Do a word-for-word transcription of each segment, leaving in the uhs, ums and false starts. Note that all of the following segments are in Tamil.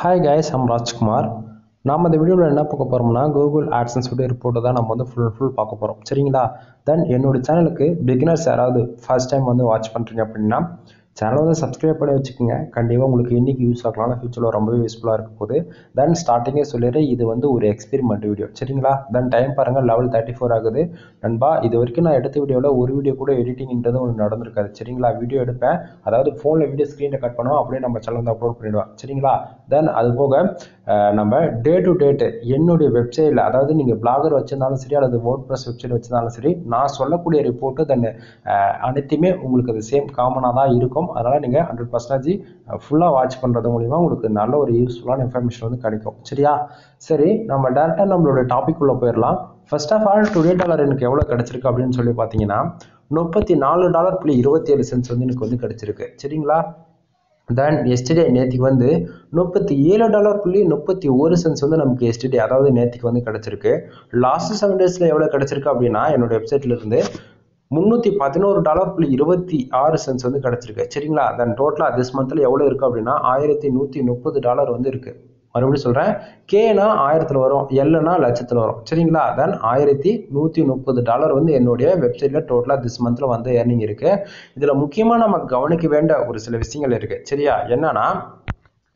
Hi guys, I'm Rajkumar. நாம இந்த வீடியோல என்ன பார்க்க போறோம்னா Google AdSense உடைய ரிப்போர்ட் தான் நம்ம வந்து full full பார்க்க போறோம். சரிங்களா? தென் என்னோட சேனலுக்கு beginners யாராவது first time வந்து watch பண்றீங்க அப்படினா சேனலை வந்து subscribe பண்ணி வெச்சுக்கங்க. கண்டிப்பா உங்களுக்கு இன்னைக்கு யூஸ் ஆகலாம், ஃபியூச்சர்ல ரொம்பவே யூஸ்புல்லா இருக்க போகுது. தென் ஸ்டார்டிங்கே சொல்லிறேன், இது வந்து ஒரு எக்ஸ்பெரிமென்ட் வீடியோ. சரிங்களா? தென் டைம் பாருங்க eleven thirty-four ஆகுது. நண்பா, இது வரைக்கும் நான் எடுத்த வீடியோல ஒரு வீடியோ கூட எடிட்டிங்ன்றது ஒன்னு நடந்துருக்காது. சரிங்களா? வீடியோ எடுப்பேன், அதாவது phoneல வீடியோ ஸ்கிரீன்ல கட் பண்ணுவோம், அப்படியே நம்ம சேனல்ல வந்து அப்லோட் பண்ணிடுவோம். சரிங்களா? தென் அது போக நம்ம டே டு டேட் என்னுடைய வெப்சைட்ல, அதாவது நீங்கள் பிளாகர் வச்சிருந்தாலும் சரி அல்லது வேர்ட் ப்ரெஸ் வெப்சைட் வச்சிருந்தாலும் சரி, நான் சொல்லக்கூடிய ரிப்போர்ட்டு தென் அனைத்துமே உங்களுக்கு அது சேம் காமனாக தான் இருக்கும். அதனால் நீங்கள் ஹண்ட்ரட் பர்சன்டேஜ் ஃபுல்லாக வாட்ச் பண்ணுறது மூலிமா உங்களுக்கு நல்ல ஒரு யூஸ்ஃபுல்லான இன்ஃபர்மேஷன் வந்து கிடைக்கும். சரியா? சரி, நம்ம டேரெக்டாக நம்மளோட டாபிக் உள்ள போயிடலாம். First of all, today dollar எனக்கு எவ்வளோ கிடைச்சிருக்கு அப்படின்னு சொல்லி பார்த்தீங்கன்னா முப்பத்தி நாலு டாலர் புள்ளி இருபத்தி ஏழு சென்ட்ஸ் வந்து எனக்கு வந்து கிடைச்சிருக்கு. சரிங்களா? தென் எஸ்டர்டே நேற்றுக்கு வந்து முப்பத்தி ஏழு டாலர் புள்ளி முப்பத்தி ஒரு சென்ட்ஸ் வந்து நமக்கு எஸ்டர்டே, அதாவது நேற்றுக்கு வந்து கிடச்சிருக்கு. லாஸ்ட் செவன் டேஸில் எவ்வளோ கிடச்சிருக்கு அப்படின்னா என்னோடய வெப்சைட்லேருந்து முந்நூற்றி பதினோரு டாலர் புள்ளி இருபத்தி ஆறு சென்ட்ஸ் வந்து கிடச்சிருக்கு. சரிங்களா? தென் டோட்டலாக திஸ் மந்தில் எவ்வளோ இருக்குது அப்படின்னா ஆயிரத்தி நூற்றி முப்பது டாலர் வந்து இருக்குது. மறுபடியும் சொல்கிறேன், கேனா ஆயிரத்தில் வரும், எல்னா லட்சத்தில் வரும். சரிங்களா? தென் ஆயிரத்தி நூற்றி முப்பது டாலர் வந்து என்னுடைய வெப்சைட்டில் டோட்டலாக திஸ் மந்தில் வந்து ஏர்னிங் இருக்குது. இதில் முக்கியமாக நம்ம கவனிக்க வேண்டிய ஒரு சில விஷயங்கள் இருக்குது. சரியா? என்னன்னா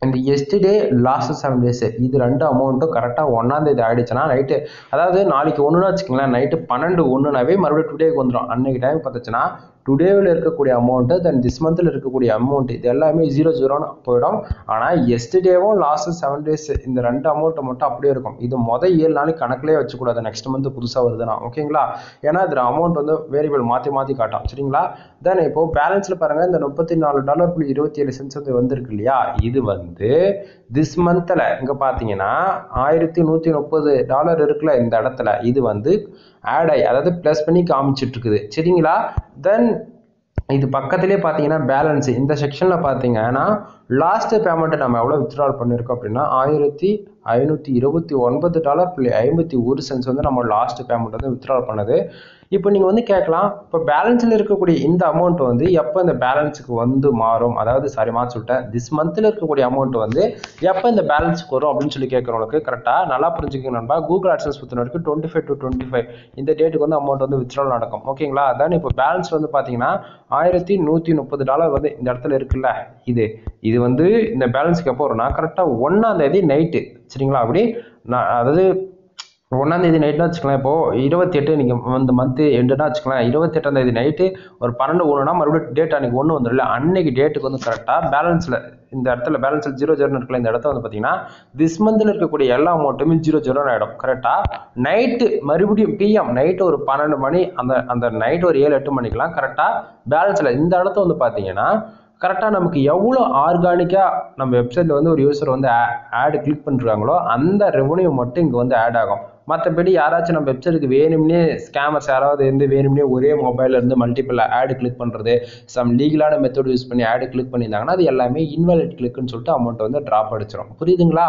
இந்த எஸ்டர்டே லாஸ்ட் செவன் டேஸ் இது ரெண்டு அமௌண்ட்டும் கரெக்டாக ஒன்றாந்தேதி ஆகிடுச்சுன்னா நைட்டு, அதாவது நாளைக்கு ஒன்றுனா வச்சுக்கோங்களேன், நைட்டு பன்னெண்டு ஒன்றுனாவே மறுபடியும் டுடேக்கு வந்துடும். அன்றைக்கி டைம் பார்த்துச்சுன்னா டுடேவில் இருக்கக்கூடிய அமௌண்ட்டு தென் திஸ் மந்தில் இருக்கக்கூடிய அமௌண்ட் இது எல்லாமே ஜீரோ ஜீரோன்னு போயிடும். ஆனால் எஸ்டர்டேவும் லாஸ்ட் செவன் டேஸ் இந்த ரெண்டு அமௌண்ட்டை மட்டும் அப்படியே இருக்கும். இது மொதல் ஏழு நாளைக்கு கணக்குலேயே வச்சுக்கூடாது, நெக்ஸ்ட் மந்த் புதுசாக வருதுன்னா. ஓகேங்களா? ஏன்னா இதில் அமௌண்ட் வந்து வேரியபிள் மாற்றி மாற்றி காட்டும். சரிங்களா? தென் இப்போது பேலன்ஸில் பாருங்கள், இந்த முப்பத்தி நாலு டாலர் புள்ளி இருபத்தி ஏழு சென்ட்ஸ் வந்து வந்திருக்கு இல்லையா, இது வந்து திஸ் மந்தில் இங்கே பார்த்தீங்கன்னா ஆயிரத்தி நூற்றி முப்பது டாலர் இருக்குல்ல இந்த இடத்துல, இது வந்து ஆட் ஆகி அதாவது ப்ளஸ் பண்ணி காமிச்சிட்டு இருக்குது. சரிங்களா? தென் இது பக்கத்துலேயே பார்த்தீங்கன்னா பேலன்ஸ் இந்த செக்ஷனில் பார்த்தீங்கன்னா லாஸ்ட்டு பேமெண்ட்டு நம்ம எவ்வளோ வித்ட்ரால் பண்ணியிருக்கோம் அப்படின்னா ஆயிரத்தி ஐநூற்றி இருபத்தி ஒன்பது டாலர் புள்ளி ஐம்பத்தி ஒரு சென்ட்ஸ் வந்து நம்ம லாஸ்ட்டு பேமெண்ட் வந்து வித்ட்ரால் பண்ணுது. இப்போ நீங்கள் வந்து கேட்கலாம், இப்போ பேலன்ஸில் இருக்கக்கூடிய இந்த அமௌண்ட் வந்து எப்போ இந்த பேலன்ஸுக்கு வந்து மாறும், அதாவது சாரி மாற்றி சொல்லிட்டேன், திஸ் மந்தில் இருக்கக்கூடிய அமௌண்ட் வந்து எப்போ இந்த பேலன்ஸுக்கு வரும் அப்படின்னு சொல்லி கேட்குறவங்களுக்கு கரெக்டாக நல்லா புரிஞ்சுக்கணும். நண்பா, கூகுள் ஆட்சன்ஸ் பொறுத்த வரைக்கும் twenty five to twenty five இந்த டேட்டுக்கு வந்து அமௌண்ட் வந்து வித்ட்ரால் நடக்கும். ஓகேங்களா? அதான் இப்போ பேலன்ஸ் வந்து பார்த்தீங்கன்னா ஆயிரத்தி நூற்றி முப்பது டாலர் வந்து இந்த இடத்துல இருக்குல்ல, இது இது வந்து இந்த பேலன்ஸுக்கு எப்போ வரும்னா கரெக்டாக ஒன்றாந்தேதி நைட்டு. சரிங்களா? அப்படி நான் அதாவது ஒன்றாந்தேதி நைட்னா வச்சுக்கலாம், இப்போது இருபத்தி எட்டு நீங்கள் இந்த மந்த்து எண்டுனா வச்சுக்கலாம், இருபத்தி எட்டாந்தேதி நைட்டு ஒரு பன்னெண்டு ஒன்றுனா மறுபடியும் டேட் அன்றைக்கி ஒன்று வந்துடல, அன்றைக்கி டேட்டுக்கு வந்து கரெக்டாக பேலன்ஸில் இந்த இடத்துல பேலன்ஸில் ஜீரோ ஜீரோன்னு இருக்கல, இந்த இடத்துல வந்து பார்த்தீங்கன்னா திஸ் மந்தில் இருக்கக்கூடிய எல்லா அமௌண்ட்டுமே ஜீரோ ஜீரோன்னு ஆகிடும். கரெக்டாக நைட்டு மறுபடியும் பிஎம் நைட்டு ஒரு பன்னெண்டு மணி அந்த அந்த நைட்டு ஒரு ஏழு எட்டு மணிக்கெலாம் கரெக்டாக பேலன்ஸில் இந்த இடத்த வந்து பார்த்தீங்கன்னா கரெக்டாக நமக்கு எவ்வளோ ஆர்கானிக்காக நம்ம வெப்சைட்டில் வந்து ஒரு யூஸர் வந்து ஆடு கிளிக் பண்ணிருக்காங்களோ அந்த ரெவன்யூ மட்டும் இங்கே வந்து ஆட் ஆகும். மற்றபடி யாராச்சும் நம்ம வெப்சைட்டுக்கு வேணும்னே ஸ்கேமர்ஸ் யாராவது இருந்து வேணும்னே ஒரே மொபைலில் இருந்து மல்டிபிள் ஆடு கிளிக் பண்ணுறது, சம் லீகலான மெத்தட் யூஸ் பண்ணி ஆடு கிளிக் பண்ணியிருந்தாங்கன்னா அது எல்லாமே இன்வாலிட் கிளிக்குன்னு சொல்லிட்டு அமௌண்ட் வந்து ட்ராப் அடிச்சிடும். புரியுதுங்களா?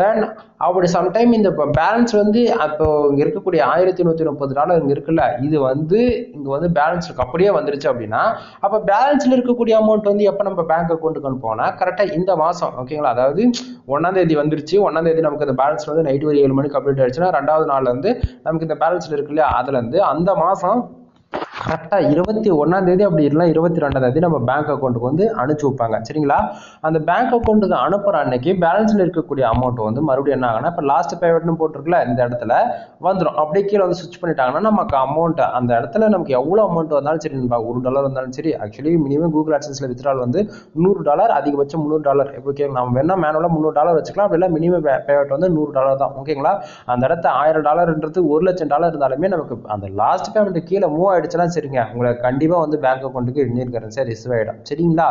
தென் அப்படி சம்டைம் இந்த இப்போ பேலன்ஸ் வந்து அப்போ இங்கே இருக்கக்கூடிய ஆயிரத்தி நூற்றி முப்பது டாலர் இங்கே இருக்குல்ல, இது வந்து இங்கே வந்து பேலன்ஸ் இருக்கு அப்படியே வந்துருச்சு அப்படின்னா அப்போ பேலன்ஸில் இருக்கக்கூடிய அமௌண்ட் வந்து எப்போ நம்ம பேங்க் அக்கௌண்ட்டுக்கு அனுப்போம்னா கரெக்டாக இந்த மாதம். ஓகேங்களா? அதாவது ஒன்றாந்தேதி வந்துருச்சு, ஒன்றாந்தேதி நமக்கு அந்த பேலன்ஸ் வந்து நைட்டு ஒரு ஏழு மணிக்கு அப்டேட் ஆயிடுச்சுன்னா ரெண்டாவது நாளில் வந்து நமக்கு இந்த பேலன்ஸில் இருக்கு இல்லையா, அதுலேருந்து அந்த மாதம் கரெக்டாக இருபத்தி ஒன்றாந்தேதி அப்படி இல்லைனா இருபத்தி ரெண்டாந்தேதி நம்ம பேங்க் அக்கௌண்ட்டுக்கு வந்து அனுப்பிச்சி வைப்பாங்க. சரிங்களா? அந்த பேங்க் அக்கௌண்ட்டுக்கு அனுப்புகிற அன்னைக்கு பேலன்ஸில் இருக்கக்கூடிய அமௌண்ட் வந்து மறுபடியும் என்ன ஆகுனா இப்போ லாஸ்ட் பேமெண்ட்னு போட்டிருக்குல இந்த இடத்துல வந்துடும். அப்படியே கீழே வந்து ஸ்விட்ச் பண்ணிட்டாங்கன்னா நமக்கு அமௌண்ட் அந்த இடத்துல நமக்கு எவ்வளோ அமௌண்ட் வந்தாலும் சரி, ஒரு டாலர் வந்தாலும் சரி, ஆக்சுவலி மினிமம் கூகுள் ஆட்சன்ஸில் வித்ட்ரால் வந்து நூறு டாலர் அதிகபட்சம் முந்நூறு டாலர் ஓகே, நம்ம வேணா மேனுவலாக முந்நூறு டாலர் வச்சுக்கலாம், அப்படின்னா மினிமம் பேமெண்ட் வந்து நூறு டாலர் தான். ஓகேங்களா? அந்த இடத்த ஆயிரம் டாலர்ன்றது ஒரு லட்சம் டாலர் இருந்தாலுமே நமக்கு அந்த லாஸ்ட் பேமெண்ட் கீழே மூவ் ஆயிடுச்சுன்னா சரிங்க, உங்களை கண்டிப்பா வந்து பேங்க் அக்கௌண்ட்டுக்கு இந்தியன் கரன்சியா ரிசீவ் ஆயிடும். சரிங்களா?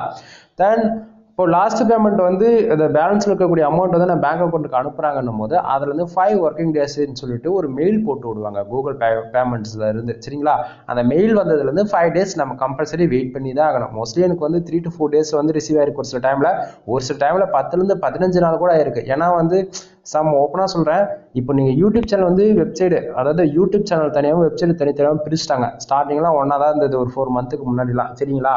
தென் இப்போ லாஸ்ட் பேமெண்ட் வந்து இந்த பேலன்ஸ் இருக்கக்கூடிய அமௌண்ட் வந்து நான் பேங்க் அக்கௌண்ட்டுக்கு அனுப்புறாங்கன்னும் போது அதில் வந்து ஃபைவ் ஒர்க்கிங் டேஸ்ன்னு சொல்லிட்டு ஒரு மெயில் போட்டு விடுவாங்க கூகுள் பே பேமெண்ட்ஸில் இருந்து. சரிங்களா? அந்த மெயில் வந்ததுலேருந்து ஃபைவ் டேஸ் நம்ம கம்பல்சரி வெயிட் பண்ணி தான் ஆகணும். மோஸ்ட்லி எனக்கு வந்து த்ரீ டு ஃபோர் டேஸ் வந்து ரிசீவ் ஆயிருக்கு, ஒரு சில டைமில் ஒரு சில டைமில் பத்துலேருந்து பதினஞ்சு நாள் கூட ஆயிருக்கு. ஏன்னா வந்து சம் ஓப்பனாக சொல்கிறேன், இப்போ நீங்கள் யூடியூப் சேனல் வந்து வெப்சைடு, அதாவது யூடியூப் சேனல் தனியாகவும் வெப்சைட் தனித்தனியாகவும் பிரிச்சுட்டாங்க. ஸ்டார்டிங்லாம் ஒன்றா தான் இருந்தது ஒரு ஃபோர் மந்த்துக்கு முன்னாடிலாம். சரிங்களா?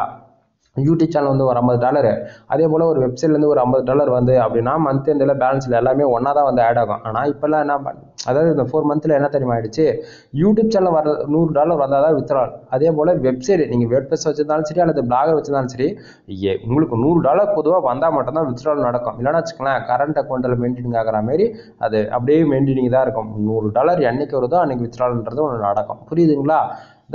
YouTube channel வந்து ஒரு fifty டாலர், அதே போல் ஒரு வெப்சைட்லேருந்து ஒரு fifty டாலர் வந்து அப்படின்னா மந்த் எண்டில் பேலன்ஸில் எல்லாமே ஒன்றா தான் வந்து ஆட் ஆகும். ஆனால் இப்போல்லாம் என்ன அதாவது இந்த ஃபோர் மந்த்தில் என்ன தெரியுமா ஆகிடுச்சு, யூடியூப் சேனல் வர நூறு டாலர் வந்தால் தான் வித்ட்ரால். அதே போல் வெப்சைட் நீங்கள் வெப்சைட் வச்சுருந்தாலும் சரி அல்லது பிளாகர் வச்சுருந்தாலும் சரி உங்களுக்கு நூறு டாலர் பொதுவாக வந்தால் மட்டும்தான் வித்ட்ரால் நடக்கும். இல்லைன்னா வச்சுக்கலாம் கரண்ட் அக்கௌண்ட்டில் மெயின்டைனிங் ஆகிற மாதிரி அது அப்படியே மெயின்டைனிங் தான் இருக்கும். நூறு டாலர் என்றைக்கு வருதோ அன்றைக்கி வித்ட்ரால்ன்றது ஒன்று நடக்கும். புரியுதுங்களா?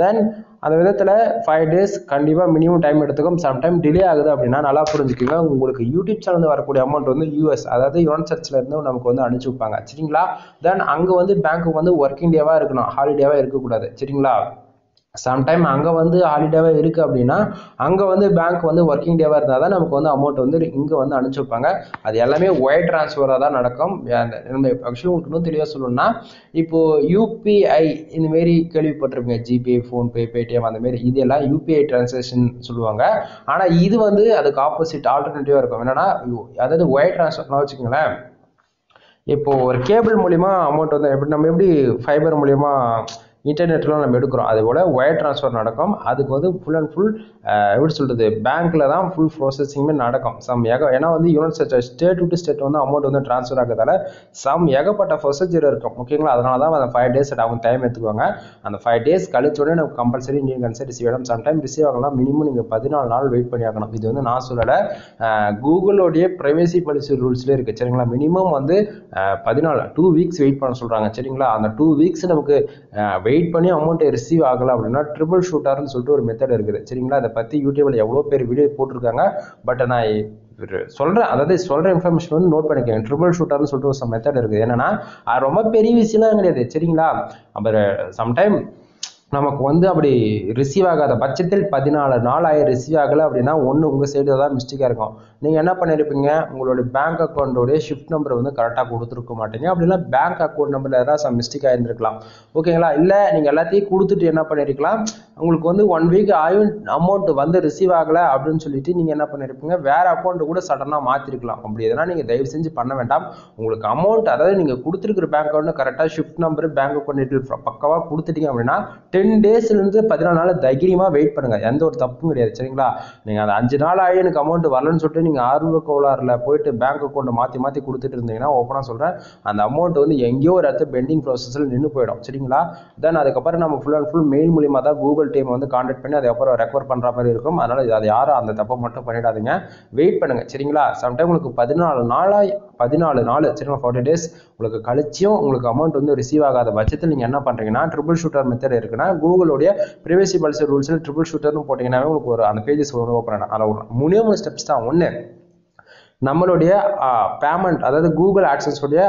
தென் அந்த விதத்தில் ஃபைவ் டேஸ் கண்டிப்பாக மினிமம் டைம் எடுத்துக்கும். சம்டைம் டிலே ஆகுது அப்படின்னா நல்லா புரிஞ்சுக்கோங்க. உங்களுக்கு யூடியூப் சேனல் வரக்கூடிய அமௌண்ட் வந்து யூஎஸ் அதாவது யுவன் சர்ச்சிலேருந்து நமக்கு வந்து அனுப்பிச்சி வைப்பாங்க. சரிங்களா? தென் அங்கே வந்து பேங்க்கு வந்து ஒர்க்கிங் டேவாக இருக்கணும், ஹாலிடேவாக இருக்கக்கூடாது. சரிங்களா? சம்டைம் அங்கே வந்து ஹாலிடேவாக இருக்குது அப்படின்னா அங்கே வந்து பேங்க் வந்து ஒர்க்கிங் டேவாக இருந்தால் தான் நமக்கு வந்து அமௌண்ட் வந்து இங்கே வந்து அனுப்பிச்சி வைப்பாங்க. அது எல்லாமே ஒயர் ட்ரான்ஸ்ஃபராக தான் நடக்கும். நம்ம ஆக்சுவலி உங்களுக்கு இன்னும் தெளிவாக சொல்லணும்னா இப்போது யூபிஐ இந்தமாரி கேள்விப்பட்டிருப்பீங்க, ஜிபே, ஃபோன்பே, பேடிஎம் அந்தமாரி, இதெல்லாம் யூபிஐ ட்ரான்சாக்ஷன் சொல்லுவாங்க. ஆனால் இது வந்து அதுக்கு ஆப்போசிட் ஆல்டர்னேட்டிவாக இருக்கும். என்னென்னா அதாவது ஒயர் ட்ரான்ஸ்ஃபர்னா வச்சுக்கோங்களேன், இப்போது ஒரு கேபிள் மூலிமா அமௌண்ட் வந்து எப்படி நம்ம எப்படி ஃபைபர் மூலிமா இன்டர்நெட்லாம் நம்ம எடுக்கிறோம் அதுபோல் ஒயர் ட்ரான்ஸ்ஃபர் நடக்கும். அதுக்கு வந்து ஃபுல் அண்ட் ஃபுல் எப்படி சொல்கிறது பேங்க்கில் தான் ஃபுல் ப்ராசஸிங்குமே நடக்கும். சம் ஏக ஏன்னா வந்து யூனிட் ஸ்டேட் டு ஸ்டேட் வந்து அமௌண்ட் வந்து ட்ரான்ஸ்ஃபர் ஆகிறதால சம் ஏகப்பட்ட ப்ரொசீஜர் இருக்கும். ஓகேங்களா? அதனால தான் அந்த ஃபைவ் டேஸ் அவங்க டைம் எடுத்துக்குவாங்க. அந்த ஃபைவ் டேஸ் கழிச்சோடனே நம்ம கம்பல்சரி இண்டியன் கரன்சி ரிசீவ் ஆகணும். சம்டைம் ரிசீவ் ஆகலாம், மினிமம் நீங்கள் பதினாலு நாள் வெயிட் பண்ணி ஆகணும். இது வந்து நான் சொல்லலை, கூகுளோடைய பிரைவசி பாலிசி ரூல்ஸ்லேயே இருக்குது. சரிங்களா? மினிமம் வந்து பதினாலு டூ வீக்ஸ் வெயிட் பண்ண சொல்கிறாங்க. சரிங்களா? அந்த டூ வீக்ஸ் நமக்கு வெயிட் பண்ணி அமௌண்ட் ரிசீவ் ஆகலாம் அப்படின்னா ட்ரிபிள் ஷூட்டர்னு சொல்லிட்டு ஒரு மெத்தட் இருக்குது. சரிங்களா? அதை பற்றி யூடியூப்ல எவ்வளோ பேர் வீடியோ போட்டிருக்காங்க. பட் நான் சொல்கிறேன் அதாவது சொல்கிற இன்ஃபர்மேஷன் வந்து நோட் பண்ணிக்கிறேன். ட்ரிபிள் ஷூட்டர்னு சொல்லிட்டு ஒரு மெத்தட் இருக்குது. என்னன்னா அது ரொம்ப பெரிய விஷயம்லாம் கிடையாது. சரிங்களா? அப்புறம் சம்டைம் நமக்கு வந்து அப்படி ரிசீவ் ஆகாத பட்சத்தில் பதினாலு நாள் ஆகி ரிசீவ் ஆகலை அப்படின்னா ஒன்று உங்கள் சைடு தான் மிஸ்டேக்காக இருக்கும். நீங்கள் என்ன பண்ணியிருப்பீங்க, உங்களுடைய பேங்க் அக்கௌண்ட்டோடைய ஷிஃப்ட் நம்பர் வந்து கரெக்டாக கொடுத்துருக்க மாட்டீங்க. அப்படின்னா பேங்க் அக்கௌண்ட் நம்பரில் ஏதாவது மிஸ்டேக் ஆகிருந்துருக்கலாம். ஓகேங்களா? இல்லை நீங்கள் எல்லாத்தையும் கொடுத்துட்டு என்ன பண்ணியிருக்கலாம், உங்களுக்கு வந்து ஒன் வீக் ஆயும் அமௌண்ட் வந்து ரிசீவ் ஆகலை அப்படின்னு சொல்லிட்டு நீங்கள் என்ன பண்ணியிருப்பீங்க, வேறு அக்கௌண்ட்டு கூட சடனாக மாற்றிருக்கலாம். அப்படி எதுனா நீங்கள் தயவு செஞ்சு பண்ண வேண்டாம். உங்களுக்கு அமௌண்ட் அதாவது நீங்கள் கொடுத்துருக்குற பேங்க் அக்கௌண்ட்டு கரெக்டாக ஷிஃப்ட் நம்பர் பேங்க் அக்கௌண்ட் பக்கவாக கொடுத்துட்டீங்க அப்படின்னா டென் டேஸ்லேருந்து பதினாலு நாள் தைரியமாக வெயிட் பண்ணுங்கள். எந்த ஒரு தப்பும் கிடையாது. சரிங்களா? நீங்கள் அந்த அஞ்சு நாள் ஆகி எனக்கு அமௌண்ட் வரலன்னு சொல்லிட்டு நீங்கள் ஆர்வ கோளாறுல போயிட்டு பேங்க் அக்கௌண்ட்டை மாற்றி மாற்றி கொடுத்துட்டு இருந்தீங்கன்னா ஓப்பனாக சொல்கிறேன் அந்த அமௌண்ட் வந்து எங்கேயோ ஒரு இடத்துல பெண்டிங் ப்ராசஸில் நின்று போயிடும். சரிங்களா? தென் அதுக்கப்புறம் நம்ம ஃபுல் அண்ட் ஃபுல் மெயில் மூலியமாக தான் கூகுள் டீம் வந்து கான்டாக்ட் பண்ணி அதுக்கப்புறம் ரெக்கவர் பண்ணுற மாதிரி இருக்கும். அதனால் அது யாரும் அந்த தப்பை மட்டும் பண்ணிடாதீங்க, வெயிட் பண்ணுங்கள். சரிங்களா? சம்டைம் உங்களுக்கு பதினாலு நாளாக பதினாலு நாள் சரிங்களா ஃபார்ட்டி டேஸ் உங்களுக்கு கழிச்சும் உங்களுக்கு அமௌண்ட் வந்து ரிசீவ் ஆகாத பட்சத்தில் நீங்கள் என்ன பண்ணுறீங்கன்னா ட்ரிபிள் ஷூட்டர் மெத்தட் இருக்குன்னா கூகுளோடைய பிரைவசி பாலிசி ரூல்ஸில் ட்ரிபிள் ஷூட்டர்னு போட்டிங்கன்னா உங்களுக்கு ஒரு அந்த பேஜஸ் ஓப்பன் ஆகும். மூணே மூணு ஸ்டெப்ஸ் தான். ஒன்று, நம்மளுடைய பேமெண்ட் அதாவது கூகுள் ஆட்சன்ஸ் உடைய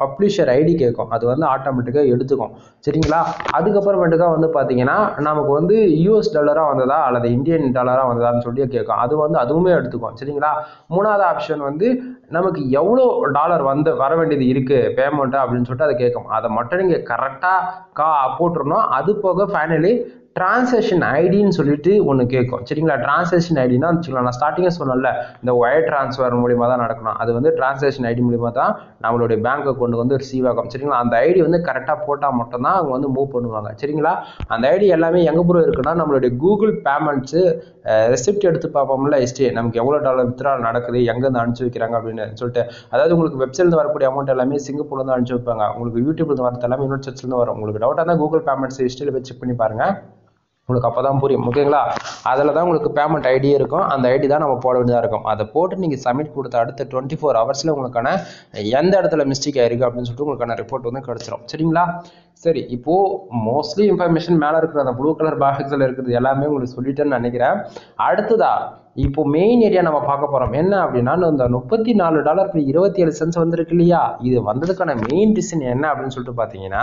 பப்ளிஷர் ஐடி கேட்கும், அது வந்து ஆட்டோமேட்டிக்காக எடுத்துக்கும். சரிங்களா? அதுக்கப்புறமேட்டுக்காக வந்து பார்த்தீங்கன்னா நமக்கு வந்து யூஎஸ் டாலராக வந்ததா அல்லது இந்தியன் டாலராக வந்ததான்னு சொல்லி கேட்கும், அது வந்து அதுவுமே எடுத்துக்கும். சரிங்களா? மூணாவது ஆப்ஷன் வந்து நமக்கு எவ்வளோ டாலர் வந்து வர வேண்டியது இருக்குது பேமெண்ட்டு அப்படின்னு சொல்லிட்டு அதை கேட்கும். அதை மட்டும் நீங்கள் கரெக்டாக கா போட்டுருணும். அது போக ஃபைனலி டிரான்சாக்ஷன் ஐடின்னு சொல்லிட்டு ஒன்று கேட்கும். சரிங்களா? டிரான்சாக்ஷன் ஐடினா வச்சுக்கலாம், நான் ஸ்டார்டிங்காக சொன்னல இந்த ஒயர் ட்ரான்ஸ்ஃபர் மூலிமா தான் நடக்கணும். அது வந்து டிரான்சாக்ஷன் ஐடி மூலிமா தான் நம்மளுடைய பேங்க் அக்கௌண்ட் வந்து ரிசீவ் ஆகும். சரிங்களா? அந்த ஐடி வந்து கரெக்டாக போட்டால் மட்டும்தான் அவங்க வந்து மூவ் பண்ணுவாங்க. சரிங்களா? அந்த ஐடி எல்லாமே எங்கே பூரா இருக்குன்னா நம்மளுடைய கூகுள் பேமெண்ட்ஸு ரெசிப்ட் எடுத்து பார்ப்போம்ல, ஹிஸ்ட்ரி நமக்கு எவ்வளோ டாலர் வித்ட்ரா நடக்குது, எங்கேருந்து அனுப்பிச்சி வைக்கிறாங்க அப்படின்னு சொல்லிட்டு. அதாவது உங்களுக்கு வெப்சைட்லேருந்து வரக்கூடிய அமௌண்ட் எல்லாமே சிங்கப்பூர்லேருந்து அனுப்பிச்சி வைப்பாங்க. உங்களுக்கு யூடியூப்லேருந்து வரது எல்லாமே இன்னொரு சர்ச்சிலேருந்து வரும். உங்களுக்கு டவுட்டாக தான் கூகுள் பேமெண்ட்ஸ் ஹிஸ்ட்ரியில் போய் செக் பண்ணி பாருங்கள், உங்களுக்கு அப்போ தான் புரியும். ஓகேங்களா? அதில் தான் உங்களுக்கு பேமெண்ட் ஐடியே இருக்கும். அந்த ஐடி தான் நம்ம போட வேண்டியதாக இருக்கும். அதை போட்டு நீங்கள் சப்மிட் கொடுத்த அடுத்த டுவெண்ட்டி ஃபோர் ஹவர்ஸில் உங்களுக்கான எந்த இடத்துல மிஸ்டேக் ஆயிருக்கு அப்படின்னு சொல்லிட்டு உங்களுக்கான ரிப்போர்ட் வந்து கிடச்சிரும். சரிங்களா? சரி, இப்போது மோஸ்ட்லி இன்ஃபர்மேஷன் மேலே இருக்கிற அந்த ப்ளூ கலர் பாக்ஸில் இருக்கிறது எல்லாமே உங்களுக்கு சொல்லிட்டேன்னு நினைக்கிறேன். அடுத்ததா இப்போ மெயின் ஏரியா நம்ம பார்க்க போகிறோம் என்ன அப்படின்னா இந்த முப்பத்தி நாலு டாலர் இருபத்தி ஏழு சென்ட்ஸ் வந்துருக்கு இல்லையா, இது வந்ததுக்கான மெயின் ரீசன் என்ன அப்படின்னு சொல்லிட்டு பார்த்தீங்கன்னா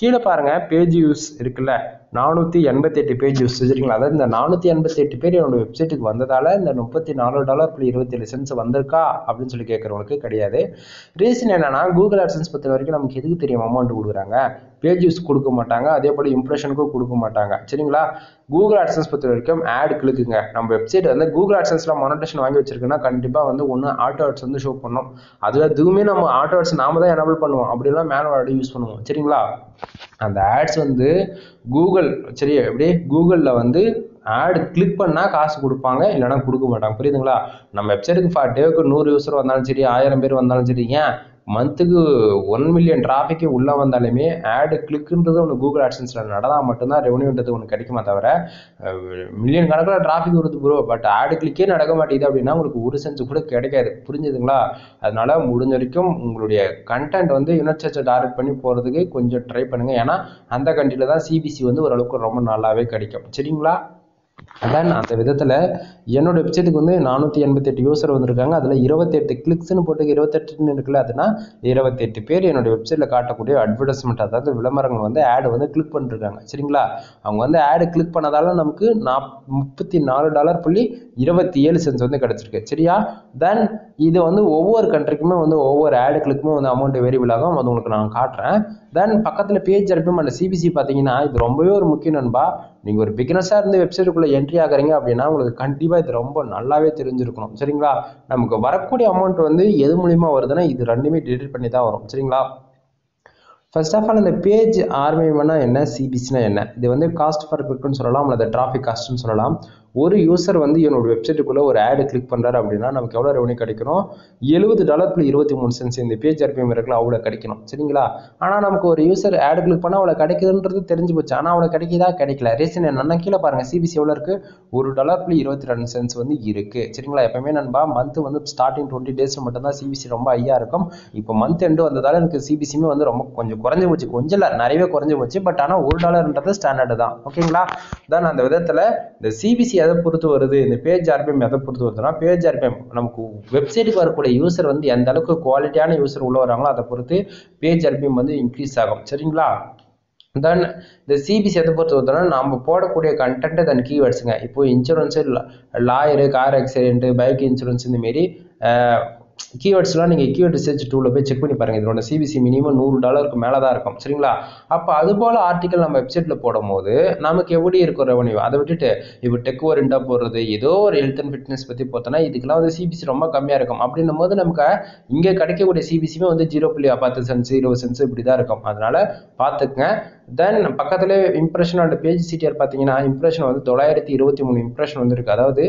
கீழே பாருங்கள் பேஜ் யூஸ் இருக்குல்ல, நானூற்றி எண்பத்தி எட்டு பேஜ் யூஸ். சரிங்களா? அதாவது இந்த நானூற்றி எண்பத்தி எட்டு பேர் என்னோட வெப்சைட்டுக்கு வந்ததால் இந்த முப்பத்தி நாலு டாலர் புள்ளி இருபத்தி ஏழு சென்ட்ஸ் வந்திருக்கா அப்படின்னு சொல்லி கேட்குறவங்களுக்கு கிடையாது. ரீசன் என்னன்னா கூகுள் ஆட்சன்ஸ் பற்றின வரைக்கும் நமக்கு எதுக்கு தெரியும் அமௌண்ட் கொடுக்குறாங்க, பேஜ் யூஸ் கொடுக்க மாட்டாங்க, அதே போல் இம்ப்ரெஷனுக்கும் கொடுக்க மாட்டாங்க. சரிங்களா? கூகுள் ஆட்சன்ஸ் பற்றி வரைக்கும் ஆட் கிளிக்குங்க. நம்ம வெப்சைட் வந்து கூகுள் ஆட்சன்ஸ்ல மானிட்டேஷன் வாங்கி வச்சிருக்கோன்னா கண்டிப்பாக வந்து ஒன்று ஆட்டோ ஆட்ஸ் வந்து ஷோ பண்ணோம். அதில் எதுவுமே நம்ம ஆட்டோ ஆட்ஸ் நாம தான் எனபிள் பண்ணுவோம், அப்படிலாம் மேனுவல் ஆட் யூஸ் பண்ணுவோம். சரிங்களா? அந்த ஆட்ஸ் வந்து கூகுள் சரி அப்படியே கூகுளில் வந்து ஆட் கிளிக் பண்ணால் காசு கொடுப்பாங்க, இல்லைனா கொடுக்க மாட்டாங்க. புரியுதுங்களா? நம்ம வெப்சைட்டுக்கு ஃபா டேவுக்கு நூறு யூஸர் வந்தாலும் சரி, ஆயிரம் பேர் வந்தாலும் சரி, ஏன் மந்த்துக்கு ஒன் மில்லியன் டிராஃபிக்கு உள்ளே வந்தாலுமே ஆடு கிளிக்குன்றது ஒன்று கூகுள் ஆட்சன்ஸில் நடந்தால் மட்டும்தான் ரெவன்யூன்றது ஒன்று கிடைக்குமா தவிர மில்லியன் கணக்கில் டிராஃபிக் வருது ப்ரோ, பட் ஆடு கிளிக்கே நடக்க மாட்டேங்குது அப்படின்னா உங்களுக்கு ஒரு சென்ஸ் கூட கிடைக்காது. புரிஞ்சுதுங்களா? அதனால் முடிஞ்ச வரைக்கும் உங்களுடைய கண்டென்ட் வந்து யூனிட்ஸை டார்கெட் பண்ணி போகிறதுக்கு கொஞ்சம் ட்ரை பண்ணுங்கள். ஏன்னா அந்த கண்ட்ரியில் தான் சிபிசி வந்து ஓரளவுக்கு ரொம்ப நல்லாவே கிடைக்கும். சரிங்களா? அதான் அந்த விதத்தில் என்னோட வெப்சைட்டுக்கு வந்து நானூற்றி எண்பத்தி எட்டு யூஸர் வந்திருக்காங்க. அதில் இருபத்தெட்டு கிளிக்ஸ்ன்னு போட்டு இருபத்தெட்டுன்னு இருக்குல்ல, அதுனா இருபத்தெட்டு பேர் என்னோடய வெப்சைட்டில் காட்டக்கூடிய அட்வர்டைஸ்மெண்ட், அதாவது விளம்பரங்கள் வந்து ஆடு வந்து கிளிக் பண்ணிருக்காங்க. சரிங்களா? அவங்க வந்து ஆடு கிளிக் பண்ணதால நமக்கு நாப் முப்பத்தி நாலு டாலர் புள்ளி இருபத்தி ஏழு சென்ஸ் வந்து கிடச்சிருக்கு. சரியா? தென் இது வந்து ஒவ்வொரு கண்ட்ரிக்குமே வந்து ஒவ்வொரு ஆடு கிளிக்குமே வந்து அமௌண்ட் வேரியபிள் ஆகும், அது உங்களுக்கு நான் காட்டுறேன். தென் பக்கத்தில் பேஜ் அனுப்பும் அந்த சிபிசி பார்த்தீங்கன்னா இது ரொம்பவே ஒரு முக்கிய நண்பா. நீங்கள் ஒரு பிகினஸாக இருந்து வெப்சைட்டுக்குள்ளே என்ட்ரி ஆகிறீங்க அப்படின்னா உங்களுக்கு கண்டிப்பாக இது ரொம்ப நல்லாவே தெரிஞ்சிருக்கணும். சரிங்களா? நமக்கு வரக்கூடிய அமௌண்ட் வந்து எது மூலிமா வருதுன்னா இது ரெண்டுமே டெலிட் பண்ணி தான் வரும். சரிங்களா? ஃபர்ஸ்ட் ஆஃப் ஆல் இந்த பேஜ் ஆர்மினா என்ன, சிபிசினா என்ன, இது வந்து காஸ்ட் ஃபர் கிளிக்னு சொல்லலாம், அல்லது டிராஃபிக் காஸ்ட்னு சொல்லலாம். ஒரு யூசர் வந்து என்னோட வெப்சைட்டுக்குள்ளே ஒரு ஆடு கிளிக் பண்ணுறாரு அப்படின்னா நமக்கு எவ்வளோ ரெவன்யூ கிடைக்கணும், எழுபது டாலர் புள்ளி இருபத்தி மூணு சென்ஸ் இந்த பேஜ் ஆர்பிஎம் இருக்குல்ல அவ்வளோ கிடைக்கணும். சரிங்களா? ஆனால் நமக்கு ஒரு யூசர் ஆடு கிளிக் பண்ணால் அவ்வளோ கிடைக்குதுன்றது தெரிஞ்சு போச்சு, ஆனால் அவ்வளோ கிடைக்குதா, கிடைக்கல. ரீசன் என்னன்னா கீழே பாருங்கள், சிபிசி எவ்வளோ இருக்குது, ஒரு டாலர் புள்ளி இருபத்தி ரெண்டு சென்ஸ் வந்து இருக்குது. சரிங்களா? எப்பவுமே நண்பா மந்த் வந்து ஸ்டார்டிங் டுவெண்ட்டி டேஸ் மட்டும்தான் சிபிசி ரொம்ப ஹையாக இருக்கும். இப்போ மந்த் எண்டு வந்ததால் எனக்கு சிபிசியுமே வந்து ரொம்ப கொஞ்சம் குறைஞ்சி போச்சு, கொஞ்சம் இல்லை நிறையவே குறைஞ்சி போச்சு. பட் ஆனால் ஒரு டாலர்ன்றது ஸ்டாண்டர்டு தான். ஓகேங்களா? தான் அந்த விதத்தில் இந்த சிபிசி எதை பொறுத்து வருது, இந்த பேஜ் ஆர்பிஎம் எதை பொறுத்து வருதுன்னா பேஜ் ஆர்பிஎம் நமக்கு வெப்சைட்டுக்கு வரக்கூடிய யூசர் வந்து எந்த அளவுக்கு குவாலிட்டியான யூசர் உள்ள வராங்களோ அதை பொறுத்து பேஜ் ஆர்பிஎம் வந்து இன்க்ரீஸ் ஆகும். சரிங்களா? தென் இந்த சிபிசி எதை பொறுத்து வருதுன்னா நம்ம போடக்கூடிய கண்டென்ட்டு தென் கீவேர்ட்ஸுங்க. இப்போ insurance, lawyer, car accident, bike insurance, இந்தமாரி கீவேர்ட்ஸ்லாம் நீங்கள் கீவேர்ட் ரிசர்ச் டூவில் போய் செக் பண்ணி பாருங்கள். இதோட சிபிசி மினிமம் நூறு டாலருக்கு மேலே தான் இருக்கும். சரிங்களா? அப்போ அதுபோல் ஆர்டிக்கல் நம்ம வெப்சைட்டில் போடும்போது நமக்கு எப்படி இருக்கும் ரெவன்யூ, அதை விட்டுட்டு இப்போ டெக் ஓரியண்டாக போடுறது, ஏதோ ஒரு ஹெல்த் அண்ட் ஃபிட்னஸ் பற்றி பார்த்தோன்னா இதுக்கெல்லாம் வந்து சிபிசி ரொம்ப கம்மியாக இருக்கும். அப்படின்னும் போது நமக்கு இங்கே கிடைக்கக்கூடிய சிபிசியுமே வந்து ஜீரோ புள்ளி பத்து சென்ஸ், இருபது சென்ஸ் இப்படி தான் இருக்கும். அதனால் பார்த்துக்குங்க. தென் பக்கத்தில் இம்ப்ரெஷன் அண்ட் பேஜ் சிடிஆர் பார்த்தீங்கன்னா இம்ப்ரெஷன் வந்து தொள்ளாயிரத்தி இருபத்தி மூணு இம்ப்ரெஷன் வந்துருக்கு. அதாவது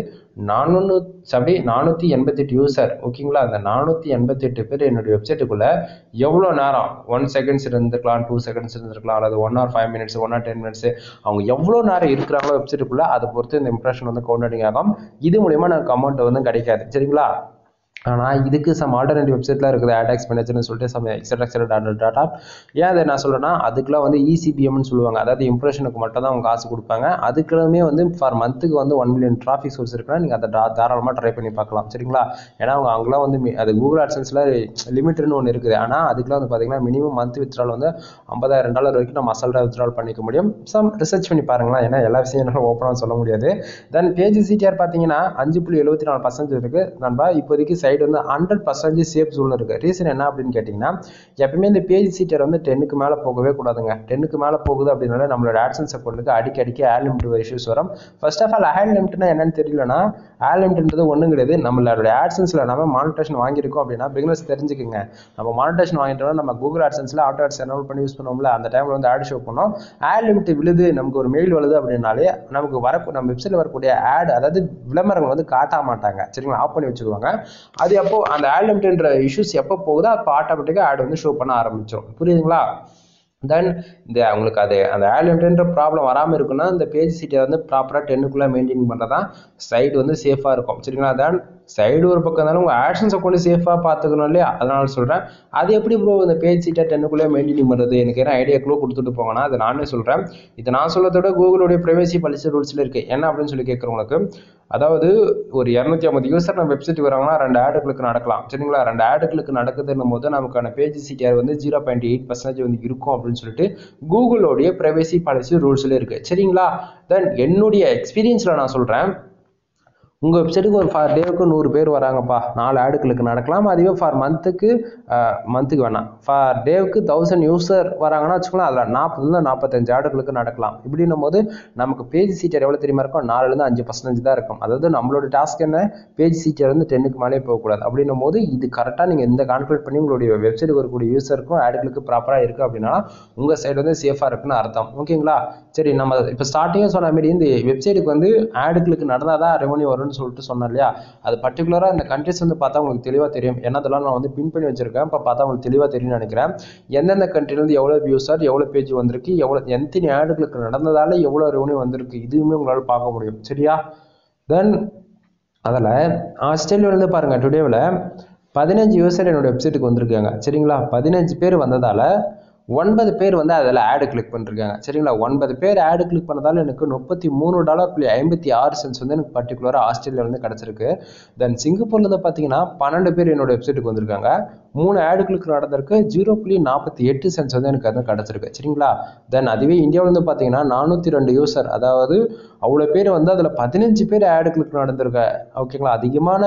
நானூறு சாரி நானூற்றி எண்பத்தெட்டு யூசர். ஓகேங்களா? அந்த நானூற்றி எண்பத்தெட்டு பேர் என்னுடைய வெப்சைட்டுக்குள்ளே எவ்வளோ நேரம், ஒன் செகண்ட்ஸ் இருந்துருக்கலாம், டூ செகண்ட்ஸ் இருந்திருக்கலாம், அல்லது one or five minutes, one or ten minutes, அவங்க எவ்வளோ நேரம் இருக்கிறாங்களோ வெப்சைட்டுக்குள்ளே அதை பொறுத்து இந்த இம்ப்ரெஷன் வந்து கவுண்டடிங் ஆகும். இது மூலிமா நமக்கு அமௌண்ட் வந்து கிடைக்காது. சரிங்களா? ஆனால் இதுக்கு சம் ஆல்டர்னேட்டிவ் வெப்சைட்லாம் இருக்குது, ஆட் எக்ஸ்பெண்டேச்சர்னு சொல்லிட்டு சம் எக்ஸட்ரா எக்ஸட்ரா டாட்டா. ஏன் அதை நான் சொல்கிறேன்னா அதுக்குலாம் வந்து இசிபிஎம்னு சொல்லுவாங்க, அதாவது இம்ப்ரெஷனுக்கு மட்டும் தான் அவங்க காசு கொடுப்பாங்க. அதுக்குமே வந்து ஃபார் மந்த்துக்கு வந்து ஒன் மில்லியன் டிராஃபிக் சோர்ஸ் இருக்குன்னா நீங்கள் அதை தாராளமாக ட்ரை பண்ணி பார்க்கலாம். சரிங்களா? ஏன்னா அவங்க அவங்களாம் வந்து அது கூகுள் ஆட்சன்ஸில் லிமிட்னு ஒன்று இருக்குது. ஆனால் அதுக்குலாம் வந்து பார்த்தீங்கன்னா மினிமம் மந்த் வித்ட்ரால் வந்து ஐம்பதாயிரம் டாலர் வரைக்கும் நம்ம அசால்ட்டாக வித்ட்ரால் பண்ணிக்க முடியும். சம் ரிசர்ச் பண்ணி பாருங்களேன், ஏன்னா எல்லா விஷயம் என்னால் ஓப்பனாக சொல்ல முடியாது. தென் பேஜ் சிடிஆர் பார்த்தீங்கன்னா அஞ்சு புள்ளி எழுபத்தி நாலு பர்சன்ட் இருக்குது நண்பா. இப்போதைக்கு சைடு வந்து ஹண்ட்ரட் பர்சன்டேஜ் சேஃப் சோனில் இருக்குது. ரீசன் என்ன அப்படின்னு கேட்டிங்கன்னா எப்பவுமே இந்த பேஜ் சீட்டர் வந்து டென்னுக்கு மேலே போகவே கூடாதுங்க. டென்னுக்கு மேலே போகுது அப்படின்னால நம்மளோட ஆட்சன்ஸ் அக்கௌண்ட்டுக்கு அடிக்க அடிக்க ஆட் லிமிட் இஷ்யூஸ் வரும். ஃபர்ஸ்ட் ஆஃப் ஆல் ஆட் லிமிட்னா என்னன்னு தெரியலன்னா ஆட் லிமிட்ன்றது ஒன்றும் கிடையாது, நம்மளோட ஆட்சன்ஸில் நம்ம மானிட்டேஷன் வாங்கியிருக்கோம் அப்படின்னா பிகினர்ஸ் தெரிஞ்சுக்குங்க. நம்ம மானிட்டேஷன் வாங்கிட்டோம்னா நம்ம கூகுள் ஆட்சன்ஸில் ஆட்டோ ஆட்ஸ் என்ன பண்ணி யூஸ் பண்ணுவோம்ல, அந்த டைமில் வந்து ஆட் ஷோ பண்ணோம், ஆட் லிமிட் விழுது, நமக்கு ஒரு மெயில் விழுது அப்படின்னாலே நமக்கு வர நம்ம வெப்சைட்டில் வரக்கூடிய ஆட், அதாவது விளம்பரங்கள் வந்து காட்ட மாட்டாங்க. சரிங்களா? ஆஃப் பண்ணி வச்சுக்குவாங்க. அது எப்போ அந்த ஆட் லிமிட்ன்ற இஷ்யூஸ் எப்போ போகுதோ அப்போ ஆட்டோமேட்டிக்காக ஆட் வந்து ஷோ பண்ண ஆரம்பிச்சிடும். புரியுதுங்களா? தென் இந்த உங்களுக்கு அது அந்த ஆட் லிமிட்ன்ற ப்ராப்ளம் வராமல் இருக்குன்னா இந்த பேஜ் சீட்டை வந்து ப்ராப்பராக டென்னுக்குள்ளே மெயின்டைன் பண்ணால் தான் சைடு வந்து சேஃபாக இருக்கும். சரிங்களா? தென் சைடு ஒரு பக்கம் இருந்தாலும் உங்கள் ஆட்சன்ஸை கொண்டு சேஃபாக பார்த்துக்கணும் இல்லையா, அதனால சொல்கிறேன். அது எப்படி ப்ரோ இந்த பேஜ் சீட்டை டென்னுக்குள்ளே மெயின்டைன் பண்ணுறது, எனக்கு ஏன்னா ஐடியாக்குள்ளே கொடுத்துட்டு போங்கன்னா அது நானே சொல்கிறேன். இது நான் சொல்கிறதோட கூகுளுடைய பிரைவசி பாலிசி ரூல்ஸில் இருக்குது. என்ன அப்படின்னு சொல்லி கேட்குறவங்களுக்கு, அதாவது ஒரு இரநூத்தி ஐம்பது யூசர் நம்ம வெப்சைட்டுக்கு வராங்கன்னா ரெண்டு ஆடுகளுக்கு நடக்கலாம். சரிங்களா? ரெண்டு ஆடுகளுக்கு நடக்குதுன்னும் போது நமக்கான பேஜ் சிடிஆர் வந்து ஜீரோ பாயிண்ட் எயிட் பர்சன்டேஜ் வந்து இருக்கும் அப்படின்னு சொல்லிட்டு கூகுளோடைய பிரைவசி பாலிசி ரூல்ஸ்ல இருக்கு. சரிங்களா? தென் என்னுடைய எக்ஸ்பீரியன்ஸ்ல நான் சொல்றேன், உங்கள் வெப்சைட்டுக்கு ஒரு ஃபார் டேவுக்கு நூறு பேர் வராங்கப்பா, நாலு ஆடுகளுக்கு நடக்கலாம். அதுவே ஃபார் மந்த்துக்கு மந்த்துக்கு வேணாம் ஃபார் டேவுக்கு தௌசண்ட் யூசர் வராங்கன்னா வச்சுக்கலாம், அதில் நாற்பதுலேருந்து நாற்பத்தஞ்சு ஆடுகளுக்கு நடக்கலாம். இப்படின்னும் போது நமக்கு பேஜ் சீட்டர் எவ்வளோ தெரியுமா இருக்கும், நாலுலேருந்து அஞ்சு பர்சன்டேஜ் தான் இருக்கும். அதாவது நம்மளோட டாஸ்க் என்ன, பேஜ் சீட்டர் வந்து டென்னுக்கு மேலே போகக்கூடாது. அப்படின்னும் போது இது கரெக்டாக நீங்கள் இந்த கால்குலேட் பண்ணி உங்களுடைய வெப்சைட்டுக்கு வரக்கூடிய யூஸருக்கும் ஆடுகளுக்கு ப்ராப்பராக இருக்குது அப்படின்னா உங்கள் சைடு வந்து சேஃபாக இருக்குன்னு அர்த்தம். ஓகேங்களா? சரி, நம்ம இப்போ ஸ்டார்டிங்காக சொன்ன மாதிரி இந்த வெப்சைட்டுக்கு வந்து ஆடுகளுக்கு நடந்தால் தான் ரெவன்யூ வரும் சொல்லிட்டு சொன்னேன் இல்லையா, அது பர்டிகுலரா இந்த கண்ட்ரிஸ் வந்து பார்த்தா உங்களுக்கு தெளிவா தெரியும். என்னதெல்லாம் நான் வந்து பின் பண்ணி வச்சிருக்கேன் இப்ப பார்த்தா உங்களுக்கு தெளிவா தெரியும் நினைக்கிறேன். எந்தெந்த கண்ட்ரில இருந்து எவ்வளவு வியூஸர் எவ்வளவு பேஜ் வந்திருக்கு, எவ்வளவு எத்தனை ஆடுகளுக்கு நடந்ததால எவ்வளவு ரெவன்யூ வந்திருக்கு, இதுவுமே உங்களால பார்க்க முடியும். சரியா? தென் அதில் ஆஸ்திரேலியால இருந்து பாருங்க, டுடேவில் பதினஞ்சு யூசர் என்னோட வெப்சைட்டுக்கு வந்திருக்காங்க. சரிங்களா? பதினஞ்சு பேர் வந்ததால ஒன்பது பேர் வந்து அதில் ஆடு கிளிக் பண்ணிருக்காங்க. சரிங்களா? ஒன்பது பேர் ஆடு கிளிக் பண்ணதால எனக்கு முப்பத்தி மூணு டாலர் புள்ளி ஐம்பத்தி ஆறு சென்ட்ஸ் வந்து எனக்கு பர்டிகுலராக ஆஸ்திரேலியாவிலேருந்து கிடச்சிருக்கு. தென் சிங்கப்பூர்லேருந்து பார்த்தீங்கன்னா பன்னெண்டு பேர் என்னோட வெப்சைட்டுக்கு வந்திருக்காங்க, மூணு ஆடு கிளிக் நடந்திருக்கு, ஜீரோ புள்ளி நாற்பத்தி எட்டு சென்ட்ஸ் வந்து எனக்கு அது கிடச்சிருக்கு. சரிங்களா? தென் அதுவே இந்தியாவிலேருந்து பார்த்தீங்கன்னா நானூற்றி ரெண்டு யூசர், அதாவது அவ்வளோ பேர் வந்து அதில் பதினஞ்சு பேர் ஆடு கிளிக் நடந்திருக்கு. ஓகேங்களா? அதிகமான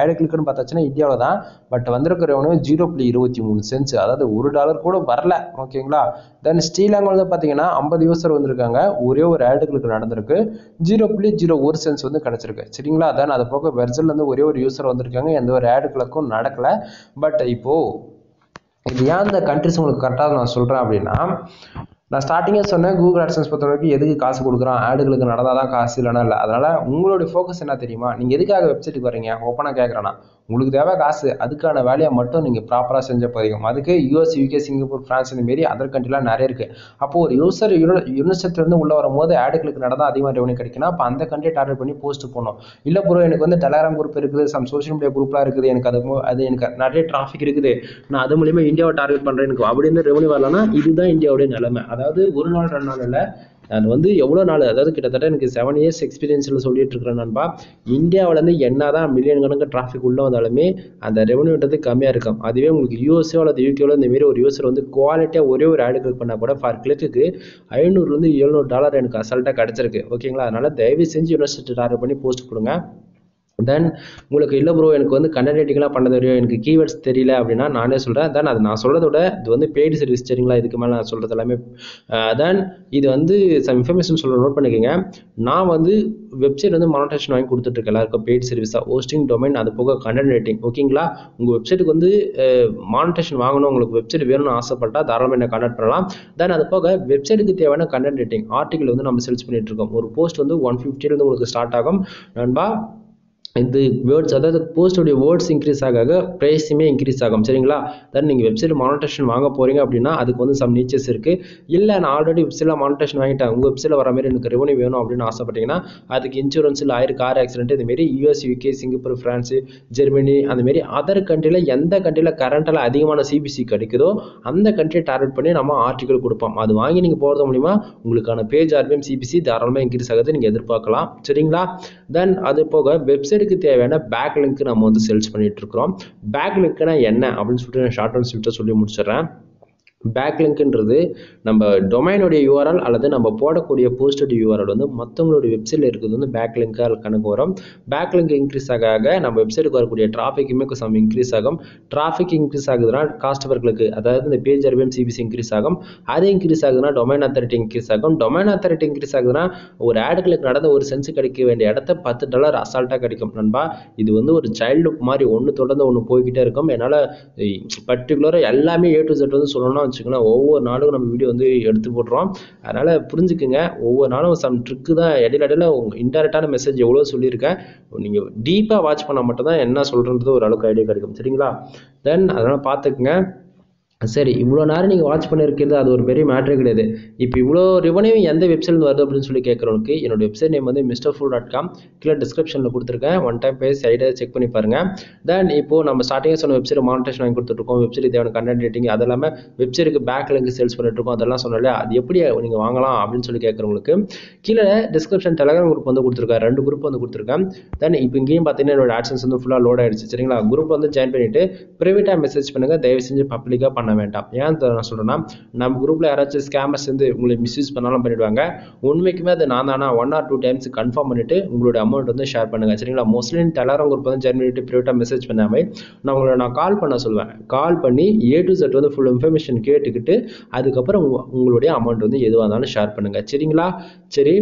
ஆடு கிளிக்னு பார்த்தாச்சுன்னா இந்தியாவில் தான், பட் வந்திருக்கிற ஒன்று ஜீரோ புள்ளி இருபத்தி மூணு சென்ட்ஸ், அதாவது ஒரு டாலர் கூட வரல. ஓகேங்களா? தென் ஸ்ரீலங்கா வந்து பார்த்தீங்கன்னா ஐம்பது யூசர் வந்திருக்காங்க, ஒரே ஒரு ஆடுகளுக்கு நடந்திருக்கு, ஜீரோ புள்ளி ஜீரோ ஒரு சென்ஸ் வந்து கிடச்சிருக்கு. சரிங்களா? தென் அது போக வெர்ஜில் வந்து ஒரே ஒரு யூசர் வந்திருக்காங்க, எந்த ஒரு ஆடுகளுக்கும் நடக்கலை. பட் இப்போது இது ஏன் அந்த கண்ட்ரிஸ் உங்களுக்கு கரெக்டாக நான் சொல்கிறேன் அப்படின்னா, நான் ஸ்டார்டிங்காக சொன்னேன் கூகுள் ஆட்சன்ஸ் பொறுத்த வரைக்கும் எதுக்கு காசு கொடுக்குறோம், ஆடுகளுக்கு நடந்தால் தான் காசு, இல்லைனா இல்லை. அதனால் உங்களுடைய ஃபோக்கஸ் என்ன தெரியுமா, நீங்கள் எதுக்காக வெப்சைட்டுக்கு வரீங்க, ஓப்பனாக கேட்குறேன்னா உங்களுக்கு தேவை காசு, அதுக்கான வேலையை மட்டும் நீங்கள் ப்ராப்பராக செஞ்ச போதும். அதுக்கு யூஎஸ், யூகே, சிங்கப்பூர், ஃப்ரான்ஸ் இந்தமாரி அதர் கண்ட்ரிலாம் நிறைய இருக்குது. அப்போது ஒரு யூசர் யூனிவர்சிட்டிலேருந்து உள்ளே வரும்போது ஆடுகளுக்கு நடந்தால் அதிகமாக ரெவன்யூ கிடைக்கணும், அப்போ அந்த கண்ட்ரியை டார்கெட் பண்ணி போஸ்ட் போகணும். இல்லை ப்ரோ, எனக்கு வந்து டெலகிராம் குரூப் இருக்குது, சம் சோஷியல் மீடியா குரூப்லாம் இருக்குது, எனக்கு அது அது எனக்கு நிறைய டிராஃபிக் இருக்குது, நான் அது மூலிமா இந்தியாவை டார்கெட் பண்ணுறேன், எனக்கு அப்படின்னு ரெவன்யூ வரலன்னா இதுதான் இந்தியாவுடைய நிலைமை. அதாவது ஒரு நாள் ரெண்டு நாள் இல்லை, நான் வந்து எவ்வளோ நாள், அதாவது கிட்டத்தட்ட எனக்கு செவன் இயர்ஸ் எக்ஸ்பீரியன்ஸில் சொல்லிட்டு இருக்கிறேன் நண்பா, இந்தியாவிலேருந்து என்ன தான் மில்லியன் கணக்கு டிராஃபிக் உள்ளே வந்தாலுமே அந்த ரெவன்யூன்றது கம்மியாக இருக்கும். அதுவே உங்களுக்கு யூஎஸ்ஓ அல்லது யூகேவில் இந்தமாரி ஒரு யூஸர் வந்து குவாலிட்டியாக ஒரே ஒரு ஆடு கிளிக் பண்ணால் கூட ஃபார் கிளிக்கு ஐநூறுலேருந்து எழுநூறு டாலர் எனக்கு அசால்ட்டாக கிடச்சிருக்கு. ஓகேங்களா? அதனால் தயவு செஞ்சு யூனிவர்சிட்டி டார்கெட் பண்ணி போஸ்ட் கொடுங்க. தென் உங்களுக்கு இல்லை ப்ரோ, எனக்கு வந்து கண்டென்ட் ரைட்டிங்லாம் பண்ண தெரியும், எனக்கு கீவேர்ட்ஸ் தெரியல அப்படின்னா நானே சொல்கிறேன். தென் அது நான் சொல்கிறத விட இது வந்து பெய்டு சர்வீஸ். சரிங்களா? இதுக்கு மேலே நான் சொல்கிறது எல்லாமே தென் இது வந்து சம் இன்ஃபர்மேஷன் சொல்ல நோட் பண்ணிக்கோங்க. நான் வந்து வெப்சைட் வந்து மானிட்டேஷன் வாங்கி கொடுத்துட்ருக்கேன் எல்லாருக்கும், பெய்டு சர்வீஸாக ஹோஸ்டிங், டொமைன், அது போக கண்டென்ட் ரைட்டிங். ஓகேங்களா? உங்கள் வெப்சைட்டுக்கு வந்து மானிட்டேஷன் வாங்கணும், உங்களுக்கு வெப்சைட் வேணும்னு ஆசைப்பட்டால் தாராளமாக என்ன கண்டெக்ட் பண்ணலாம். தென் அது போக வெப்சைட்டுக்கு தேவையான கண்டென்ட் ரைட்டிங் ஆர்டிகல் வந்து நம்ம செல்ஸ் பண்ணிட்டுருக்கோம். ஒரு போஸ்ட் வந்து ஒன் ஃபிஃப்டிலேருந்து உங்களுக்கு ஸ்டார்ட் ஆகும் நண்பா. இந்த வேர்ட்ஸ், அதாவது போஸ்டோடைய வேர்ட்ஸ் இன்க்ரீஸ் ஆக ப்ரைஸுமே இன்க்ரீஸ் ஆகும். சரிங்களா? தென் நீங்கள் வெப்சைட் மானிட்டேஷன் வாங்க போகிறீங்க அப்படின்னா அதுக்கு வந்து சம் நீச்சஸ் இருக்குது. இல்லை நான் ஆல்ரெடி வெப்சைட்டில் மானிட்டேஷன் வாங்கிட்டேன், உங்கள் வெப்சைட்டில் வர மாதிரி எனக்கு ரெவன்யூ வேணும் அப்படின்னு ஆசைப்பட்டீங்கன்னா அதுக்கு இன்சூரன்ஸ், லாயர், கார் ஆக்சிடென்ட், இதுமாரி US, UK, Singapore, France, Germany அந்தமாரி அதர் கண்ட்ரியில் எந்த கண்ட்ரியில் கரண்ட்டில் அதிகமான சிபிசி கிடைக்குதோ அந்த கண்ட்ரியை டார்கெட் பண்ணி நம்ம ஆர்டிகல் கொடுப்போம். அது வாங்கி நீங்கள் போகிறது மூலிமா உங்களுக்கான பேஜ் ஆர்பிஎம் சிபிசி தாராளமாக இன்க்ரீஸ் ஆகுது, நீங்கள் எதிர்பார்க்கலாம். சரிங்களா? தென் அது போக வெப்சைட் தேவையான பேக் லிங்க் நம்ம வந்து சேல்ஸ் பண்ணிட்டு இருக்கோம். பேக் லிங்க்னா என்ன அப்படின்னு சொல்லிட்டு நான் ஷார்ட் அண்ட் ஸ்வீட்டா சொல்லி முடிச்சிடறேன். பேக் லிங்க்ன்றது நம்ம டொமைனுடைய யூஆர்எல் அல்லது நம்ம போடக்கூடிய போஸ்டோடைய யூஆர்எல் வந்து மற்றவங்களுடைய வெப்சைட்டில் இருக்கிறது வந்து பேக் லிங்காக கணக்கு வரும். பேக் லிங்க் இன்க்ரீஸ் ஆக நம்ம வெப்சைட்டுக்கு வரக்கூடிய டிராஃபிக்குமே சம் இன்க்ரீஸ் ஆகும். டிராஃபிக் இன்க்ரீஸ் ஆகுதுன்னா காஸ்ட் பர்களுக்கு, அதாவது இந்த பேஜ் ஆர்பிஎம் சிபிசி இன்க்ரீஸ் ஆகும். அது இன்க்ரீஸ் ஆகுதுன்னா டொமைன் அத்தாரிட்டி இன்க்ரீஸ் ஆகும். டொமைன் அத்தாரிட்டி இன்க்ரீஸ் ஆகுதுன்னா ஒரு ஆடுகளுக்கு நடந்த ஒரு சென்ஸ் கிடைக்க வேண்டிய இடத்த பத்து டாலர் அசால்ட்டாக கிடைக்கும் நண்பா. இது வந்து ஒரு சைல்டு மாதிரி ஒன்று தொடர்ந்து ஒன்று போய்கிட்டே இருக்கும். என்னால் பர்டிகுலராக எல்லாமே ஏ டு செட் வந்து சொல்லணும்னா வச்சுக்கோன்னா ஒவ்வொரு நாளும் நம்ம வீடியோ வந்து எடுத்து போடுறோம். அதனால் புரிஞ்சுக்குங்க, ஒவ்வொரு நாளும் சம் ட்ரிக்கு தான் இடையில இடையில உங்கள் இன்டெரக்டான மெசேஜ் எவ்வளோ சொல்லியிருக்கேன், நீங்கள் டீப்பாக வாட்ச் பண்ணால் மட்டும்தான் என்ன சொல்கிறது ஒரு அளவுக்கு ஐடியா கிடைக்கும். சரிங்களா? தென் அதனால் பார்த்துக்குங்க. சரி, இவ்வளோ நேரம் நீங்கள் வாட்ச் பண்ணியிருக்கிறது அது ஒரு பெரிய மேட்ரு கிடையாது. இப்போ இவ்வளோ ரெவன்யூ எந்த வெப்சைட்லேருந்து வருது அப்படின்னு சொல்லி கேட்குறவனுக்கு என்னோட வெப்சைட் நேம் வந்து மிஸ்டர் ஃபுல் டாட் காம் கீழே டிஸ்கிரிப்ஷனில் கொடுத்துருக்கேன். ஒன் டைம் போய் சைடை செக் பண்ணி பாருங்கள். தென் இப்போது நம்ம ஸ்டார்டிங்காக சொன்ன வெப்சைட் மானிட்டேஷன் வாங்கி கொடுத்துட்ருக்கோம், வெப்சைட் தேவையான கண்டென்ட் ரைட்டிங், அது இல்லாமல் வெப்சைட்டுக்கு பேக் லிங்க் சேல்ஸ் பண்ணிட்டுருக்கோம், அதெல்லாம் சொன்னாலே அது எப்படி நீங்கள் வாங்கலாம் அப்படின்னு சொல்லி கேட்குறவங்களுக்கு கீழே டிஸ்கிரிப்ஷன் டெலகிராம் குரூப் வந்து கொடுத்துருக்கேன். ரெண்டு குரூப் வந்து கொடுத்துருக்கேன். தென் இப்போ இங்கேயும் பார்த்தீங்கன்னா என்னோட ஆட்சன்ஸ் வந்து ஃபுல்லாக லோட் ஆகிடுச்சு. சரிங்களா? குரூப் வந்து ஜாயின் பண்ணிவிட்டு ப்ரைவேட்டாக மெசேஜ் பண்ணுங்கள், தயவு செஞ்சு பப்ளிக்காக பண்ண பண்ண வேண்டாம். ஏன் நான் சொல்றேன்னா, நம்ம குரூப்ல யாராச்சும் ஸ்கேமர்ஸ் வந்து உங்களை மிஸ்யூஸ் பண்ணாலும் பண்ணிடுவாங்க. உண்மைக்குமே அது நான் தானா one or two times confirm பண்ணிட்டு உங்களோட அமௌண்ட் வந்து ஷேர் பண்ணுங்க, சரிங்களா? மோஸ்ட்லி எல்லாரும் உங்களுக்கு வந்து ஜென்ரேட் பிரைவேட்டா மெசேஜ் பண்ணாமே நான் உங்களை நான் கால் பண்ண சொல்லுவேன். கால் பண்ணி ஏ டு செட் வந்து ஃபுல் இன்ஃபர்மேஷன் கேட்டுக்கிட்டு அதுக்கப்புறம் உங்களுடைய அமௌண்ட் வந்து எதுவாக இருந்தாலும் ஷேர் பண்ணுங்க, சரிங்களா? சரி,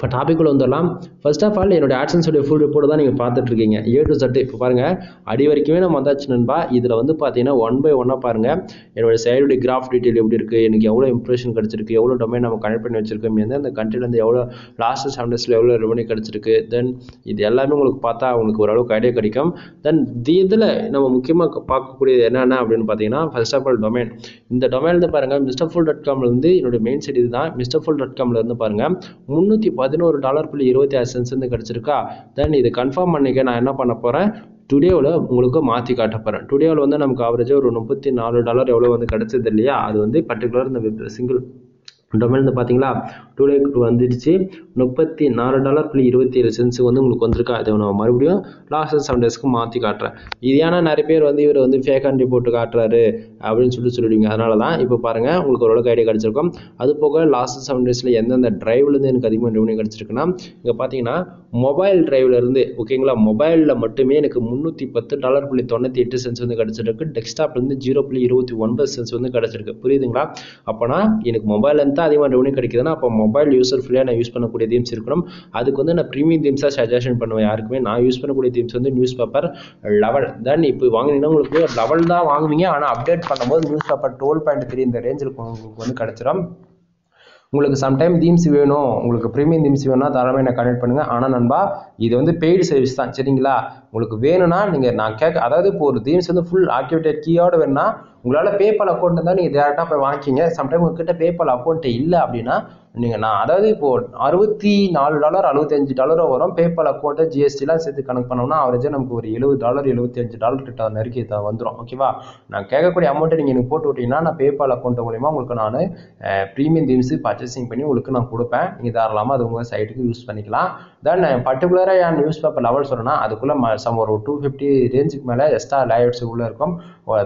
இப்போ டாபிக்குள்ள வந்துடலாம். ஃபர்ஸ்ட் ஆஃப் ஆல், என்னோட ஆட்சன்ஸோடைய ஃபுல் ரிப்போர்ட் தான் நீங்கள் பார்த்துட்டு இருக்கீங்க, ஏ டு செட். இப்போ பாருங்கள், அடி வரைக்குமே நம்ம வந்தாச்சு நண்பா. இதில் வந்து பார்த்தீங்கன்னா ஒன் பை ஒன்னாக பாருங்கள், என்னோட சைடுடைய கிராஃப் டீட்டெயில் எப்படி இருக்குது, எனக்கு எவ்வளோ இம்ப்ரெஷன் கிடச்சிருக்கு, எவ்வளோ டொமைன் நம்ம கனெக்ட் பண்ணி வச்சிருக்கோம், எந்தெந்த கண்ட்ரிலேருந்து எவ்வளோ லாஸ்ட் செவன் டேஸில் எவ்வளோ ரெவன்யூ கிடச்சிருக்கு, தென் இது எல்லாமே உங்களுக்கு பார்த்தா உங்களுக்கு ஓரளவுக்கு ஐடியா கிடைக்கும். தென் இதில் நம்ம முக்கியமாக பார்க்கக்கூடியது என்னென்ன அப்படின்னு பார்த்தீங்கன்னா, ஃபர்ஸ்ட் ஆஃப் ஆல் டொமைன். இந்த டொமைன்லேருந்து பாருங்கள், மிஸ்டர் ஃபுல் டாட் காம்லேருந்து என்னோட மெயின் சைட் இது தான். மிஸ்டர் ஃபுல் டாட் காம்லேருந்து பாருங்கள், முந்நூற்றி பதினோரு டாலர் புள்ளி இருபத்தி ஆறு சென்ட்ஸ் வந்து கிடைச்சிருக்கா. தென் இது கன்ஃபார்ம் பண்ணிக்க நான் என்ன பண்ண போகிறேன், டுடேவில் உங்களுக்கு மாற்றி காட்ட போகிறேன். டுடேவில் வந்து நமக்கு ஆவரேஜாக ஒரு முப்பத்தி நாலு டாலர் எவ்வளோ வந்து கிடச்சது இல்லையா, அது வந்து பர்டிகுலர் இந்த சிங்கிள் டொமைன்லேருந்து பார்த்தீங்களா, டூ டேக்கு வந்துடுச்சு முப்பத்தி நாலு டாலர் புள்ளி இருபத்தி ஏழு சென்ட்ஸுக்கு வந்து உங்களுக்கு வந்திருக்கா. இதை நான் மறுபடியும் லாஸ்ட் செவன் டேஸ்க்கு மாற்றி காட்டுறேன். இது ஏன்னா நிறைய பேர் வந்து இவர் வந்து ஃபேக்காண்டி போட்டு காட்டுறாரு அப்படின்னு சொல்லிட்டு சொல்லிவிடுங்க. அதனால தான் இப்போ பாருங்கள், உங்களுக்கு ஓரளவுக்கு ஐடியா கிடச்சிருக்கும். அது போக லாஸ்ட் செவன் டேஸில் எந்தெந்த டிரைவ்லேருந்து எனக்கு அதிகமாக ரெவன்யூ கிடச்சிருக்குன்னா, இங்கே பார்த்தீங்கன்னா மொபைல் டிரைவ்லேருந்து, ஓகேங்களா, மொபைலில் மட்டுமே எனக்கு முந்நூற்றி பத்து டாலர் புள்ளி தொண்ணூற்றி எட்டு சென்ட்ஸ் வந்து கிடச்சிருக்கு. டெஸ்க்டாப்லேருந்து ஜீரோ புள்ளி இருபத்தி ஒன்பது சென்ட்ஸ் வந்து கிடச்சிருக்கு, புரியுதுங்களா? அப்போனா எனக்கு மொபைல்லேருந்து தான் அதிகமாக ரெவன்யூ கிடைக்குதுன்னா, அப்போ மொபைல் யூஸர் ஃபுல்லாக நான் யூஸ் பண்ணக்கூடிய தீம்ஸ் இருக்கணும். அதுக்கு வந்து நான் ப்ரீமியம் தீம்ஸாக சஜஷன் பண்ணுவேன். யாருக்குமே நான் யூஸ் பண்ணக்கூடிய தீம்ஸ் வந்து நியூஸ் பேப்பர் லெவல். தென் இப்போ வாங்கினீங்கன்னா உங்களுக்கு லெவல் தான் வாங்குவீங்க, ஆனால் அப்டேட் பண்ணும்போது news paper twelve point three இந்த ரேஞ்சில் உங்களுக்கு வந்து கிடச்சிடும். உங்களுக்கு சம்டைம் தீம்ஸ் வேணும், உங்களுக்கு ப்ரீமியம் தீம்ஸ் வேணும்னா தாராளமாக நான் கனெக்ட் பண்ணுங்கள். ஆனால் நண்பா, இது வந்து பெய்டு சர்வீஸ் தான், சரிங்களா? உங்களுக்கு வேணும்னா நீங்கள் நான் கேட்க, அதாவது இப்போ ஒரு தீம்ஸ் வந்து ஃபுல் ஆக்டிவேட்டட் கீயோடு வேணும்னா உங்களால் பேபால் அக்கௌண்ட் இருந்தால் நீங்கள் டேரெக்டாக போய் வாங்கிக்கிங்க. சம்டைம் உங்ககிட்ட பேபால் அக்கௌண்ட்டு இல்லை அப்படின்னா நீங்கள் நான் அதாவது இப்போது அறுபத்தி நாலு டாலர் அறுபத்தஞ்சு டாலரோ வரும் பேபால் அக்கௌண்ட்டை ஜிஎஸ்டிலாம் சேர்த்து கணக்கு பண்ணோம்னா அவரேஜாக நமக்கு ஒரு எழுபது டாலர் எழுபத்தி அஞ்சு டாலர் கிட்ட நெருக்கி தான் வந்துடும், ஓகேவா? நான் கேட்கக்கூடிய அமௌண்ட்டை நீங்கள் எனக்கு போட்டு விட்டீங்கன்னா நான் பேபால் அக்கௌண்ட் மூலிமா உங்களுக்கு நான் ப்ரீமியம் தீம்ஸ் பர்ச்சேசிங் பண்ணி உங்களுக்கு நான் கொடுப்பேன். நீங்கள் தாராளமாக அது உங்கள் சைட்டுக்கு யூஸ் பண்ணிக்கலாம். தென் பர்டிகுலராக என் நியூஸ் பேப்பர் லெவல் சொன்னேன்னா அதுக்குள்ளே சம் ஒரு டூ ஃபிஃப்டி ரேஞ்சுக்கு மேலே எக்ஸ்ட்ரா லேஅவுட்ஸ் உள்ளே இருக்கும்.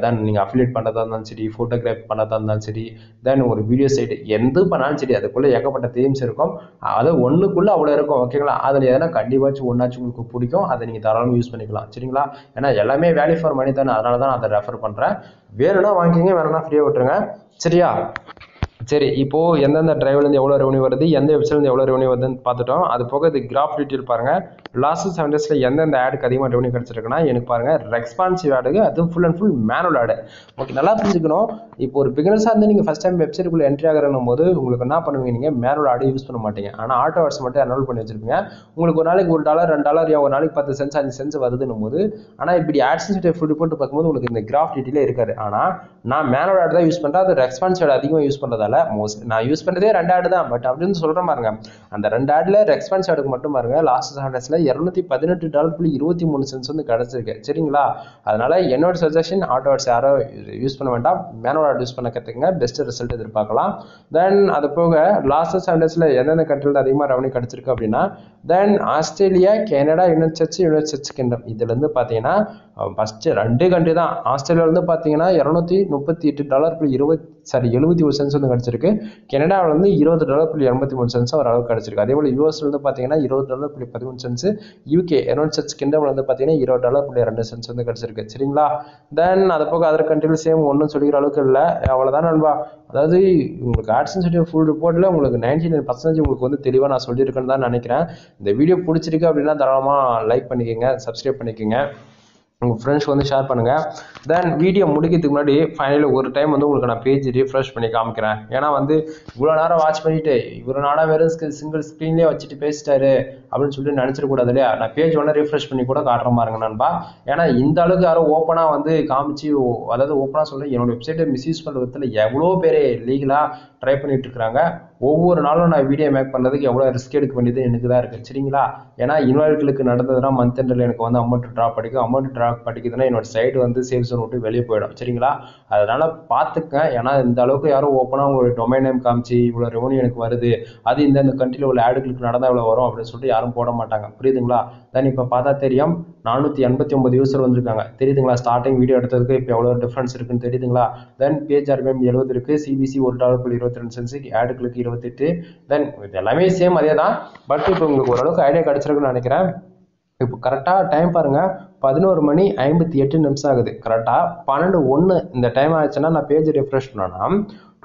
தென் நீங்கள் அஃபிலியேட் பண்ணுறதா இருந்தாலும் சரி, ஃபோட்டோகிராஃப் பண்ணுறதா இருந்தாலும் சரி, தென் ஒரு வீடியோ சைட் எந்த பண்ணாலும் சரி, அதுக்குள்ளே ஏகப்பட்ட தீம்ஸ் இருக்கும். அதை ஒன்றுக்குள்ளே அவ்வளோ இருக்கும், ஓகேங்களா? அதில் எதனா கண்டிப்பாச்சும் ஒன்றாச்சும் உங்களுக்கு பிடிக்கும், அதை நீங்கள் தாராளமாக யூஸ் பண்ணிக்கலாம், சரிங்களா? ஏன்னா எல்லாமே வேல்யூ ஃபார் மணி தானே, அதனால தான் அதை ரெஃபர் பண்ணுறேன். வேணும்னா வாங்கிக்கிங்க, வேணும்னா ஃப்ரீயாக விட்டுருங்க, சரியா? சரி, இப்போது எந்தெந்த டிரைவ்லேருந்து எவ்வளோ ரெவன்யூ வருது, எந்த வெப்சைட்லேருந்து எவ்வளோ ரெவன்யூ வருதுன்னு பார்த்துட்டோம். அது போக இது கிராஃப் டீட்டெயில் பாருங்கள், லாஸ்ட் செவன் டேஸில் எந்தெந்த ஆடுக்கு அதிகமாக ரெவன்யூ கிடச்சிருக்குன்னா எனக்கு பாருங்கள், ரெஸ்பான்சிவ் ஆடுக்கு, அது full and full manual ad. Okay, நல்லா புரிஞ்சுக்கணும். இப்போ ஒரு பிகினர்ஸாக இருந்து நீங்கள் ஃபஸ்ட் டைம் வெப்சைட்டுக்குள்ளே என்ட்ரி ஆகிறனும் போது உங்களுக்கு என்ன பண்ணுவீங்க, நீங்கள் மேனுவல் ஆடு யூஸ் பண்ண மாட்டீங்க, ஆனால் ஆட்டோ ஆட்ஸ் மட்டும் அனோல் பண்ணி வச்சுருப்பீங்க. உங்களுக்கு ஒரு நாளைக்கு ஒரு டாலர் ரெண்டு டாலர் ஒரு நாளைக்கு பத்து சென்ஸ் அஞ்சு சென்ஸ் வருதுன்னும் போது, ஆனால் இப்படி ஆட்ஸன்ஸ் ஃபுல் ரிப்போர்ட் பார்க்கும்போது உங்களுக்கு இந்த கிராஃப் டீட்டெயிலே இருக்காது. ஆனால் நான் மேனுவல் ஆடு தான் யூஸ் பண்ணுறேன், அது ரெஸ்பான்சிவ் அதிகமாக யூஸ் பண்ணுறதால மோஸ்ட் நான் யூஸ் பண்றதே ரெண்டு ஆட் தான். பட் அப்படின்னு சொல்ற பாருங்க, அந்த ரெண்டு ஆட்ல ரெஸ்பான்ஸ் ஆடுக்கு மட்டும் பாருங்க, லாஸ்ட் ஹண்ட்ரட்ஸ்ல இருநூத்தி பதினெட்டு டாலர் புள்ளி இருபத்தி மூணு சென்ஸ் வந்து கிடைச்சிருக்கு, சரிங்களா? அதனால என்னோட சஜஷன், ஆட்டோ ஆட்ஸ் யாரோ யூஸ் பண்ண வேண்டாம், மேனுவல் ஆட் யூஸ் பண்ண கற்றுக்குங்க, பெஸ்ட் ரிசல்ட் எதிர்பார்க்கலாம். தென் அது போக லாஸ்ட் ஹண்ட்ரட்ஸ்ல எந்தெந்த கண்ட்ரில அதிகமாக ரெவன்யூ கிடைச்சிருக்கு அப்படின்னா, then Australia, Canada, United States, United States Kingdom. இதுல இருந்து பாத்தீங்கன்னா ஃபர்ஸ்ட் ரெண்டு கண்ட்ரி தான். ஆஸ்திரேலியால இருந்து பாத்தீங்கன்னா இருநூத்தி முப்பத்தி எட்டு டாலர் புள்ளி இருபத்தி சாரி எழுபத்தி ஒரு சென்ஸ் வந்து கிடைச்சிருக்கு. கனடாவில் வந்து இருபது டாலர் புள்ளி எண்பத்தி மூணு சென்ஸ் ஒரு அளவுக்கு கிடைச்சிருக்கு. அதே போல் யூஎஸ்ல வந்து பார்த்தீங்கன்னா இருபது டாலர் புள்ளி பதிமூணு சென்ஸ், யூகே யுனைடெட் ஸ்டேட்ஸ் கிங்டம்ல வந்து பார்த்தீங்கன்னா இருபது டாலர் புள்ளி ரெண்டு சென்ஸ் வந்து கிடைச்சிருக்கு, சரிங்களா? தென் அது போக அதர் கண்ட்ரில சேம் ஒன்றும் சொல்லிக்கிற அளவுக்கு இல்லை, அவ்வளோதான் நண்பா. அதாவது உங்களுக்கு ஆட்சன்ஸ் ஃபுல் ரிப்போர்ட்டில் உங்களுக்கு நைன்டி நைன் பர்சன்டேஜ் உங்களுக்கு வந்து தெளிவாக நான் சொல்லியிருக்கேன்னு தான் நினைக்கிறேன். இந்த வீடியோ பிடிச்சிருக்கு அப்படின்னா தாராளமாக லைக் பண்ணிக்கோங்க, சப்ஸ்கிரைப் பண்ணிக்கோங்க, உங்கள் ஃப்ரெண்ட்ஸ்க்கு வந்து ஷேர் பண்ணுங்கள். தென் வீடியோ முடிக்கிறதுக்கு முன்னாடி ஃபைனலி ஒரு டைம் வந்து உங்களுக்கு நான் பேஜ் ரீஃப்ரெஷ் பண்ணி காமிக்கிறேன். ஏன்னா வந்து இவ்வளோ நேரம் வாட்ச் பண்ணிவிட்டு இவ்வளோ நேரம் வேறு சிங்கிள் ஸ்க்ரீன்லேயே வச்சுட்டு பேசிட்டாரு அப்படின்னு சொல்லி நினச்சிடக்கூடாது இல்லையா? நான் பேஜ் ஒன்று ரீஃப்ரெஷ் பண்ணி கூட காட்டுற பாருங்க நண்பா. ஏன்னா இந்த அளவுக்கு யாரும் ஓப்பனாக வந்து காமிச்சு, அதாவது ஓப்பனாக சொல்லி என்னோடய வெப்சைட்டை மிஸ்யூஸ் பண்ணுறதுல எவ்வளோ பேர் லீகலாக ட்ரை பண்ணிகிட்டு இருக்கிறாங்க. ஒவ்வொரு நாளும் நான் வீடியோ மேக் பண்ணுறதுக்கு எவ்வளோ ரிஸ்க் எடுக்க வேண்டியது எனக்கு தான் இருக்குது சரிங்களா. ஏன்னா இன்வால்வர்களுக்கு நடந்ததுன்னா மந்த் எண்டில் எனக்கு வந்து அமௌண்ட் ட்ராப் அடிக்கும், அமௌண்ட் ட்ராப் அடிக்குதுன்னா என்னோட சைடு வந்து சேஃப் ஜோன் விட்டு வெளியே போயிடும் சரிங்களா. அதனால் பார்த்துக்கேன். ஏன்னா இந்த அளவுக்கு யாரும் ஓப்பனாக உங்களுடைய டொமைன் நேம் காமிச்சு இவ்வளோ ரெவன்யூ எனக்கு வருது, அது இந்த இந்த கண்ட்ரியில் உள்ள ஆடுகளுக்கு நடந்தால் இவ்வளோ வரும் அப்படின்னு சொல்லிட்டு யாரும் போட மாட்டாங்க புரியுதுங்களா. தென் இப்போ பார்த்தா தெரியும் நானூற்றி எண்பத்தி ஒன்பது யூசர் வந்திருக்காங்க தெரியுதுங்களா. ஸ்டார்டிங் வீடியோ எடுத்ததுக்கு இப்போ எவ்வளோ டிஃப்ரென்ஸ் இருக்குன்னு தெரியுதுங்களா. தென் பேஜ் ஆர்பிஎம் எழுபது இருக்குது, சிபிசி ஒரு டாலர் புள்ளி இருபத்தி ரெண்டு சென்ஸுக்கு ஆடுகளுக்கு இருபத்தெட்டு. தென் இது எல்லாமே சேம் அதே தான். பட் இப்போ உங்களுக்கு ஓரளவுக்கு ஐடியா கிடச்சிருக்குன்னு நினைக்கிறேன். இப்போ கரெக்டாக டைம் பாருங்கள், பதினோரு மணி ஐம்பத்தி எட்டு நிமிஷம் ஆகுது. கரெக்டாக பன்னெண்டு ஒன்று இந்த டைம் ஆச்சுன்னா நான் பேஜ் ரெஃப்ரெஷ் பண்ணோன்னா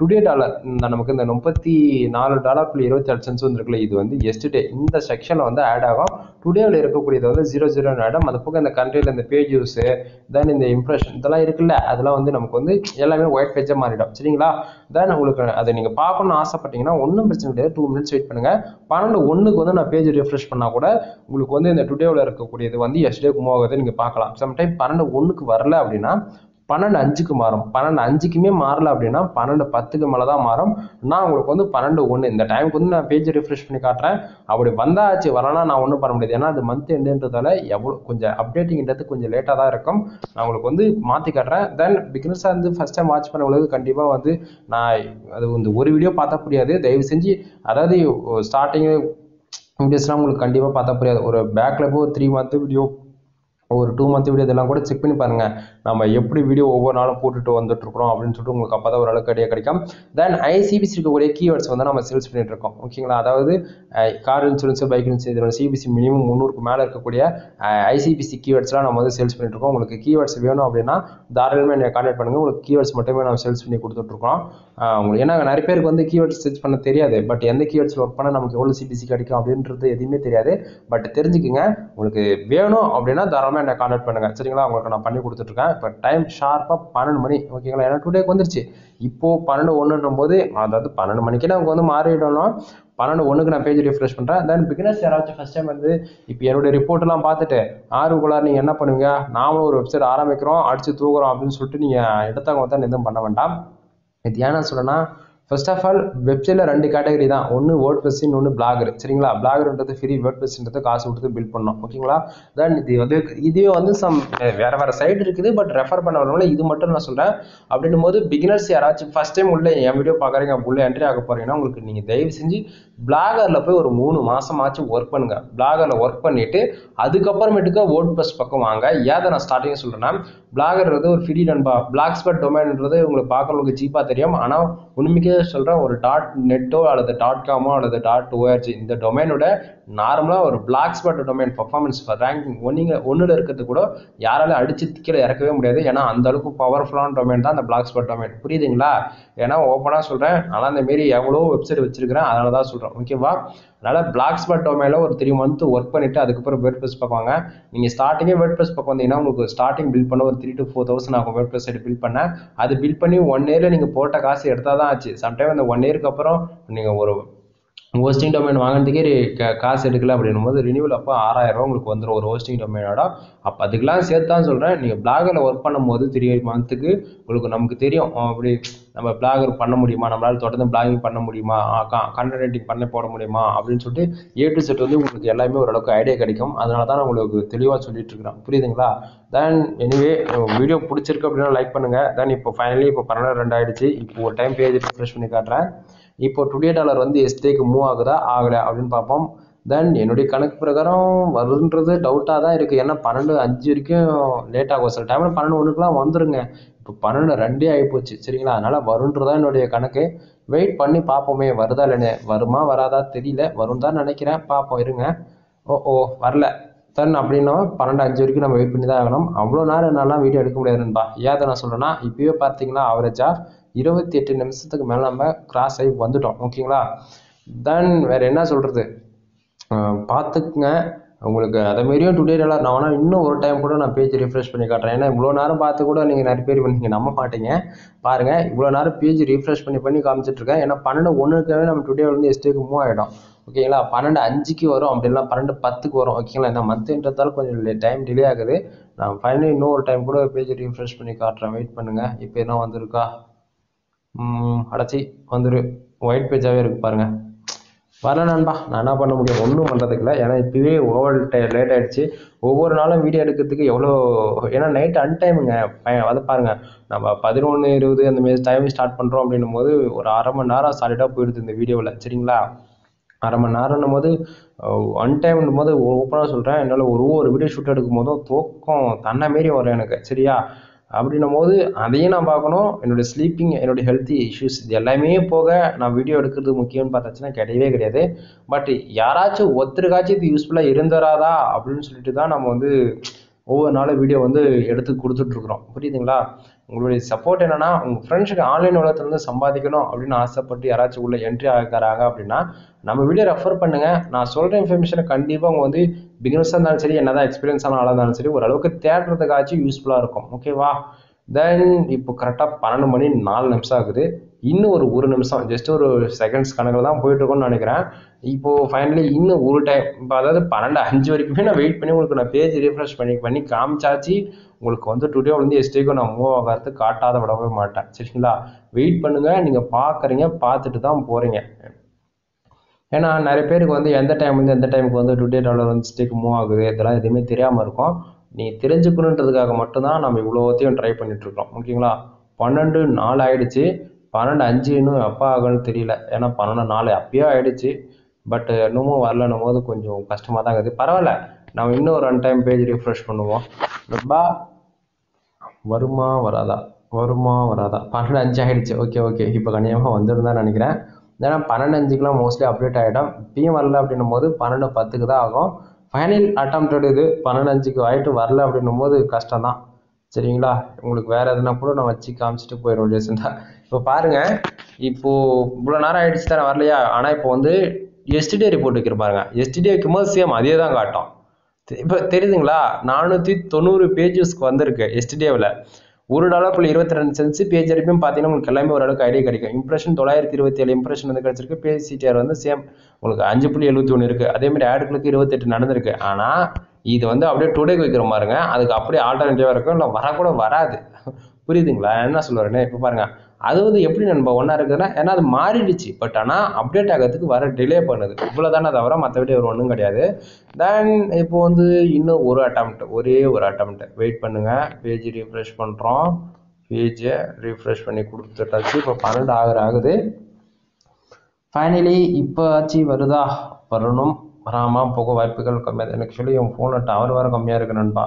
டுடே டாலர் இந்த நமக்கு இந்த முப்பத்தி நாலு டாலர் புள்ளி இருபத்தி ஏழு சென்ஸ் வந்துருக்குல்ல, இது வந்து எஸ்டே இந்த செக்ஷனில் வந்து ஆட் ஆகும். டுடேவில் இருக்கக்கூடியது வந்து ஜீரோ ஜீரோன்னு ஆடும். அது போக இந்த கண்ட்ரியில் இந்த பேஜ் யூஸு தென் இந்த இம்ப்ரெஷன் இதெல்லாம் இருக்குல்ல, அதெல்லாம் வந்து நமக்கு வந்து எல்லாமே ஒயிட் பேஜாக மாறிடும் சரிங்களா. தென் உங்களுக்கு அதை நீங்கள் பார்க்கணும்னு ஆசைப்பட்டீங்கன்னா ஒன்றும் பிரச்சனை கிடையாது, டூ மினிட்ஸ் வெயிட் பண்ணுங்கள். பன்னெண்டு ஒன்றுக்கு வந்து நான் பேஜ் ரெஃப்ரெஷ் பண்ணால் கூட உங்களுக்கு வந்து இந்த டுடேவில் இருக்கக்கூடியது வந்து எஸ்டேக்கு மூவ் ஆகுது நீங்கள் பார்க்கலாம். சம்டைம் பன்னெண்டு ஒன்றுக்கு வரல அப்படின்னா பன்னெண்டு அஞ்சுக்கு மாறும், பன்னெண்டு அஞ்சுக்குமே மாறல அப்படின்னா பன்னெண்டு பத்துக்கு மேலே தான் மாறும். நான் உங்களுக்கு வந்து பன்னெண்டு ஒன்று இந்த டைமுக்கு வந்து நான் பேஜ் ரிஃப்ரெஷ் பண்ணி காட்டுறேன். அப்படி வந்தாச்சு வரனா நான் ஒன்றும் பண்ண முடியாது, ஏன்னா அது மந்த் எண்டுன்றதால எவ்வளோ கொஞ்சம் அப்டேட்டிங்கிறது கொஞ்சம் லேட்டாக தான் இருக்கும். நான் உங்களுக்கு வந்து மாற்றி காட்டுறேன். தென் பிகினர்ஸாக இருந்து ஃபஸ்ட் டைம் வாட்ச் பண்ணவங்களுக்கு கண்டிப்பாக வந்து நான் அது வந்து ஒரு வீடியோ பார்த்தா புரியாது, தயவு செஞ்சு அதாவது ஸ்டார்டிங்கு வீடியோஸ்லாம் உங்களுக்கு கண்டிப்பாக பார்த்தா புரியாது. ஒரு பேக்கில் போய் ஒரு த்ரீ மந்த்து வீடியோ ஒரு டூ மந்த் வீடியோ இதெல்லாம் கூட செக் பண்ணி பாருங்கள், நம்ம எப்படி வீடியோ ஒவ்வொரு நாளும் போட்டுட்டு வந்துட்டுருக்குறோம் அப்படின்னு சொல்லிட்டு உங்களுக்கு அப்போ தான் ஓரளவுக்கு ஐடியா கிடைக்கும். தென் ஐசிபிசி இருக்கக்கூடிய கீவேர்ட்ஸ் வந்து நம்ம சேல்ஸ் பண்ணிட்டு இருக்கோம் ஓகேங்களா. அதாவது கார் இன்சூரன்ஸு பைக் இன்சூரன்ஸ் இதோட சிபிசி மினிமம் முந்நூறுக்கு மேலே இருக்கக்கூடிய ஐசிபிசி கீவேர்ட்ஸ்லாம் நம்ம வந்து சேல்ஸ் பண்ணிட்டு இருக்கோம். உங்களுக்கு கீவேர்ட்ஸ் வேணும் அப்படின்னா தாராளமாக என்னை கான்டாக்ட் பண்ணுங்கள். உங்களுக்கு கீவேர்ட்ஸ் மட்டுமே நம்ம சேல்ஸ் பண்ணி கொடுத்துட்ருக்கோம். உங்களுக்கு ஏன்னா நிறைய பேருக்கு வந்து கீவேர்ட்ஸ் சர்ச் பண்ண தெரியாது, பட் எந்த கீவேர்ட்ஸ் ஒர்க் பண்ணால் நமக்கு எவ்வளோ சிபிசி கிடைக்கும் அப்படின்றது எதுவுமே தெரியாது. பட் தெரிஞ்சுக்கங்க, உங்களுக்கு வேணும் அப்படின்னா தாராளமாக என்ன கான்டாக்ட் பண்ணுங்க சரிங்களா. உங்களுக்கு நான் பண்ணி கொடுத்துட்டு இருக்கேன். இப்போ டைம் ஷார்ப்பா பன்னெண்டு மணி ஓகேங்களா. ஏன்னா டுடேக்கு வந்துருச்சு. இப்போ பன்னெண்டு ஒன்றுன்னும் போது அதாவது பன்னெண்டு மணிக்கு நமக்கு வந்து மாறிடணும். பன்னெண்டு ஒன்றுக்கு நான் பேஜ் ரிஃப்ரெஷ் பண்ணுறேன். தென் பிகினர்ஸ் யாராச்சும் ஃபஸ்ட் டைம் வந்து இப்போ என்னுடைய ரிப்போர்ட்லாம் பார்த்துட்டு ஆர்வக்குள்ளார் நீங்கள் என்ன பண்ணுவீங்க, நாமளும் ஒரு வெப்சைட் ஆரம்பிக்கிறோம் அடிச்சு தூக்குறோம் அப்படின்னு சொல்லிட்டு நீங்கள் எடுத்தாங்க தான் எதுவும் பண்ண வேண்டாம். இது ஏன்னா சொல்லணும்னா ஃபர்ஸ்ட் ஆஃப் ஆல் வெப்சைட்டில் ரெண்டு கேட்டகரி தான், ஒன்று வேர்ட் ப்ளஸ் இன்னொன்று பிளாகர் சரிங்களா. பிளாகர்ன்றது ஃப்ரீ, வேர்ட் ப்ளஸ்ன்றது காசு கொடுத்து பில்ட் பண்ணோம் ஓகேங்களா. தென் இது வந்து இதுவே வந்து சம் வேறு வேறு சைடு இருக்குது, பட் ரெஃபர் பண்ணவங்கள இது மட்டும் நான் சொல்கிறேன். அப்படின்னும் போது பிகினர்ஸ் யாராச்சும் ஃபஸ்ட் டைம் உள்ள என் வீடியோ பார்க்குறீங்க, உள்ள என்ட்ரி ஆக போகிறீங்கன்னா உங்களுக்கு நீங்கள் தயவு செஞ்சு பிளாகரில் போய் ஒரு மூணு மாதமாச்சும் ஒர்க் பண்ணுங்கள். பிளாகரில் ஒர்க் பண்ணிவிட்டு அதுக்கப்புறமேட்டுக்கு வேர்ட் ப்ளஸ் பக்கம் வாங்க. ஏதை நான் ஸ்டார்டிங்காக சொல்கிறேன்னா பிளாகர்ன்றது ஒரு ஃப்ரீ நண்பா பிளாக் ஸ்பாட் டொமைன்றது உங்களுக்கு பார்க்குறவங்களுக்கு சீப்பாக தெரியும். ஆனால் உண்மைக்கு சொல்றேன், ஒரு டாட் நெட்டோ அல்லது டாட் காமோ அல்லது டாட் ஓஆர்ஜி இந்த டொமைனோட நார்மலா ஒரு blogspot domain performance ranking ஒன்னிங்க ஒன்றில் இருக்கிறது கூட யாராலும் அடிச்சு கீழே இறக்கவே முடியாது. ஏன்னா அந்த அளவுக்கு பவர்ஃபுல்லான டொமைன் தான் அந்த பிளாக் ஸ்பாட் டொமைன் புரியுதுங்களா. ஏன்னா ஓப்பனாக சொல்கிறேன், ஆனால் அந்த மாரி எவ்வளோ வெப்சைட் வச்சிருக்கிறேன் அதனால தான் சொல்கிறேன் ஓகேவா. அதனால பிளாக் ஸ்பாட் டொமைனில் ஒரு த்ரீ மந்த் ஒர்க் பண்ணிட்டு அதுக்கப்புறம் வேர்ட் ப்ளஸ் பார்ப்பாங்க. நீங்கள் ஸ்டார்டிங்கே வேர்ட் ப்ளஸ் பார்க்க வந்தீங்கன்னா உங்களுக்கு ஸ்டார்டிங் பில்ட் பண்ண ஒரு த்ரீ டு ஃபோர் தௌசண்ட் ஆகும் வேர்ட் ப்ளஸ் பில்ட் பண்ண. அது பில்ட் பண்ணி ஒன் இயரில் நீங்கள் போட்ட காசு எடுத்தால் தான் ஆச்சு. சம்டைம் அந்த ஒன் இயருக்கு அப்புறம் நீங்கள் ஒரு ஹோஸ்டிங் டொமைன் வாங்கினதுக்கே காசு எடுக்கல அப்படின்னும் போது ரினியூவல் அப்போ ஆறாயிரம் ரூபா உங்களுக்கு வந்துடும் ஒரு ஹோஸ்டிங் டொமைனோட. அப்போ அதுக்கெல்லாம் சேர்த்து தான் சொல்கிறேன், நீங்கள் பிளாகரில் ஒர்க் பண்ணும்போது த்ரீ மந்த்துக்கு உங்களுக்கு நமக்கு தெரியும் அப்படி நம்ம பிளாகர் பண்ண முடியுமா, நம்மளால் தொடர்ந்து பிளாகிங் பண்ண முடியுமா, கண்டென்ட் ரைட்டிங் பண்ண போட முடியுமா அப்படின்னு சொல்லிட்டு ஏ டு செட் வந்து உங்களுக்கு எல்லாமே ஓரளவுக்கு ஐடியா கிடைக்கும். அதனால தான் நான் உங்களுக்கு தெளிவாக சொல்லிட்டு இருக்கிறேன் புரியுதுங்களா. தென் எனிவே வீடியோ பிடிச்சிருக்கு அப்படின்னா லைக் பண்ணுங்கள். தென் இப்போ ஃபைனலி இப்போ பன்னெண்டு ரெண்டு ஆகிடுச்சு. இப்போ ஒரு டைம் பேஜ் ரிஃப்ரெஷ் பண்ணி காட்டுறேன். இப்போ டுடே டாலர் வந்து எஸ்டேக்கு மூவ் ஆகுதா ஆகலை அப்படின்னு பார்ப்போம். தென் என்னுடைய கணக்கு பிரகாரம் வருதுன்றது டவுட்டாக தான் இருக்குது. ஏன்னா பன்னெண்டு அஞ்சு வரைக்கும் லேட் ஆகும், சில டைமில் பன்னெண்டு ஒன்றுக்குலாம் வந்துடுங்க. இப்போ பன்னெண்டு ரெண்டே ஆகிப்போச்சு சரிங்களா. அதனால் வருன்றதா என்னுடைய கணக்கு. வெயிட் பண்ணி பார்ப்போமே வருதா இல்லைன்னு. வருமா வராதா தெரியல, வரும் தான் நினைக்கிறேன், பார்ப்போம் இருங்க. ஓ ஓ வரல தென் அப்படின்னா பன்னெண்டு அஞ்சு வரைக்கும் நம்ம வெயிட் பண்ணி தான் ஆகணும். அவ்வளோ நேரம் என்னாலாம் வீடியோ எடுக்க முடியாதுன்னுப்பா. ஏதை நான் சொல்கிறேன்னா இப்போயே பார்த்தீங்கன்னா ஆவரேஜாக இருபத்தி எட்டு நிமிஷத்துக்கு மேலே நம்ம கிராஸ் ஆகி வந்துட்டோம் ஓகேங்களா. தென் வேறு என்ன சொல்கிறது பார்த்துக்குங்க. உங்களுக்கு அதை மாரியும் டுடே டாலர் நான் வேணால் இன்னும் ஒரு டைம் கூட நான் பேஜ் ரிஃப்ரெஷ் பண்ணி காட்டுறேன். ஏன்னா இவ்வளோ நேரம் பார்த்து கூட நீங்கள் நிறைய பேர் நீங்கள் நம்ப மாட்டீங்க பாருங்கள். இவ்வளோ நேரம் பேஜ் ரிஃப்ரெஷ் பண்ணி பண்ணி காமிச்சிட்ருக்கேன். ஏன்னா பன்னெண்டு ஒன்றுக்காகவே நம்ம டுடே வந்து எஸ்டேக்கு மூவ் ஆகிடும் ஓகேங்களா. பன்னெண்டு அஞ்சுக்கு வரும் அப்படின்னா பன்னெண்டு பத்துக்கு வரும் ஓகேங்களா. இந்த மந்த்ன்றதால கொஞ்சம் டைம் டிலே ஆகுது. நான் ஃபைனலி இன்னும் ஒரு டைம் கூட பேஜ் ரிஃப்ரெஷ் பண்ணி காட்டுறேன், வெயிட் பண்ணுங்கள். இப்போ என்ன வந்திருக்கா அடைச்சி வந்துரு white page away paranga. Paranamba, Nana Panamuka, Mundu Mandakla, and I pay over late over another video to the yellow in a night and time other paranga. Nama Padrone do the most time start control in a mother or Aramanara started up with the video lecturing la. Aramanara no mother one time mother opera sultan and over video shooter to Modo, Toko, Tana Mary or Anakaria. அப்படின்னும் போது அதையும் நான் பார்க்கணும் என்னோட ஸ்லீப்பிங் என்னோட ஹெல்த் இஷ்யூஸ் இது எல்லாமே போக நான் வீடியோ எடுக்கிறது முக்கியம்னு பார்த்தாச்சுன்னா கிடையவே கிடையாது பட் யாராச்சும் ஒருத்தருக்காச்சும் இது யூஸ்ஃபுல்லா இருந்தராதா அப்படினு சொல்லிட்டு தான் நம்ம வந்து ஒவ்வொரு நாளே வீடியோ வந்து எடுத்து கொடுத்துட்டு இருக்கோம் புரியுதுங்களா உங்களுடைய சப்போர்ட் என்னன்னா உங்க ஃப்ரெண்ட்ஸ்க்கு ஆன்லைன் உலகத்துல இருந்து சம்பாதிக்கணும் அப்படினு ஆசைப்பட்டு யாராச்சும் உள்ள என்ட்ரி ஆகறாங்க அப்படினா நம்ம வீடியோ ரெஃபர் பண்ணுங்க நான் சொல்ற இன்ஃபர்மேஷனை கண்டிப்பா உங்க வந்து beginners ஆனாலும் சரி என்னதா எக்ஸ்பீரியன்ஸ் ஆனாலும் சரி ஒரு அளவுக்கு தேடுறதுக்காச்சும் யூஸ்ஃபுல்லா இருக்கும் ஓகேவா தென் இப்போ கரெக்ட்டா பன்னிரண்டு மணி நாலு நிமிஷம் ஆகுது இன்னும் ஒரு ஒரு நிமிஷம் ஜஸ்ட் ஒரு செகண்ட்ஸ் கணக்குல தான் போயிட்டு இருக்கும்னு நினைக்கிறேன் இப்போ ஃபைனலி இன்னும் ஒரு டைம் இப்போ அதாவது பன்னிரண்டு அஞ்சு வரைக்கும் நான் வெயிட் பண்ணி உங்களுக்கு நான் பேஜ் ரிஃப்ரெஷ் பண்ணி பண்ணி காமிச்சாச்சு உங்களுக்கு வந்து டுடே வந்து எஸ்டேக்கோ நான் மூவ் ஆகறது காட்டாத விடவே மாட்டேன் சரிங்களா வெயிட் பண்ணுங்க நீங்க பாக்குறீங்க பார்த்துட்டு தான் போறீங்க ஏனா நிறைய பேருக்கு வந்து எந்த டைம் வந்து எந்த டைம்க்கு வந்து டுடே டாலர் வந்து ஸ்டேக் மூவ் ஆகுது இதெல்லாம் எதுமே தெரியாம இருக்கும் நீ தெரிஞ்சுக்கணும்ன்றதுக்காக மட்டும் தான் நாம இவ்வளவுத்தையும் ட்ரை பண்ணிட்டு இருக்கோம் ஓகேங்களா பன்னிரண்டு நாலு ஆயிடுச்சு பன்னிரண்டு அஞ்சு இன்னும் அப்பா ஆகணும் தெரியல ஏன்னா பன்னிரண்டு நாலு அப்பயே ஆயிடுச்சு பட் இன்னமும் வரலனும் போது கொஞ்சம் கஷ்டமா தான் இருக்குது பரவாயில்லை நாம இன்னும் ஒரு ரன் டைம் பேஜ் ரிஃப்ரெஷ் பண்ணுவோம் பா வருமா வராதா வருமா வராதா பன்னிரண்டு அஞ்சு ஆயிடுச்சு ஓகே ஓகே இப்போ கன்னியமா வந்திருந்தா நினைக்கிறேன் ஏன்னா பன்னிரண்டு அஞ்சுக்குலாம் மோஸ்ட்லி அப்டேட் ஆயிடும் பிஎம் வரல அப்படின்னும் போது பன்னிரண்டு பத்துக்கு தான் ஆகும் ஃபைனல் அட்டெம்ப்ட் இது பன்னிரண்டு அஞ்சுக்கு ஆயிட்டு வரல அப்படின்னும் போது கஷ்டம் தான் சரிங்களா உங்களுக்கு வேற எதுனா கூட நான் வச்சு காமிச்சிட்டு போயிடும் ரீசெண்டா இப்போ பாருங்க இப்போ இவ்வளோ நேரம் ஆயிடுச்சு தானே வரலையா ஆனால் இப்போ வந்து எஸ்டிடே ரிப்போர்ட் வைக்கிருப்பாருங்க எஸ்டிடே வைக்கும்போது சேம் அதே தான் காட்டும் இப்போ தெரியுதுங்களா நானூற்றி தொண்ணூறு பேஜஸ்க்கு வந்திருக்கு எஸ்டிடேவில் ஒரு டாலர் புள்ளி இருபத்தி ரெண்டு சென்ஸ் பேஜ் வரைக்கும் பார்த்தீங்கன்னா உங்களுக்கு எல்லாமே ஓரளவுக்கு ஐடியா கிடைக்கும் இம்ப்ரெஷன் தொள்ளாயிரத்தி இருபத்தி ஏழு இம்ப்ரெஷன் வந்து கிடைச்சிருக்கு பேஜ் சிடிஆர் வந்து சேம் உங்களுக்கு அஞ்சு புள்ளி எழுபத்தி ஒன்று இருக்குது அதேமாதிரி ஆடுகளுக்கு இருபத்தி எட்டு நடந்திருக்கு ஆனால் இது வந்து அப்படியே டுடேக்கு வைக்கிற மாதிரிங்க அதுக்கு அப்படியே ஆல்டர்னேட்டிவாக இருக்கும் இல்லை வரக்கூட வராது புரியுதுங்களா என்ன சொல்லுவாருன்னா இப்போ பாருங்கள் அது வந்து எப்படி நம்ம ஒன்றா இருக்குதுன்னா ஏன்னா அது மாறிடுச்சு பட் ஆனால் அப்டேட் ஆகிறதுக்கு வர டிலே பண்ணுது இவ்வளோதானே தவிர மற்றபடி ஒரு ஒன்றும் கிடையாது தென் இப்போ வந்து இன்னும் ஒரு அட்டெம்ப்ட் ஒரே ஒரு அட்டெம்ப்ட் வெயிட் பண்ணுங்கள் பேஜ் ரீஃப்ரெஷ் பண்ணுறோம் பேஜை ரீஃப்ரெஷ் பண்ணி கொடுத்துட்டாச்சு இப்போ பன்னெண்டு ஆகிற ஆகுது ஃபைனலி இப்போ ஆச்சு வருதா வரணும் வராமல் போக வாய்ப்புகள் கம்மியாக தான் ஆக்சுவலி என் ஃபோனை டவர் வர கம்மியாக இருக்கு நண்பா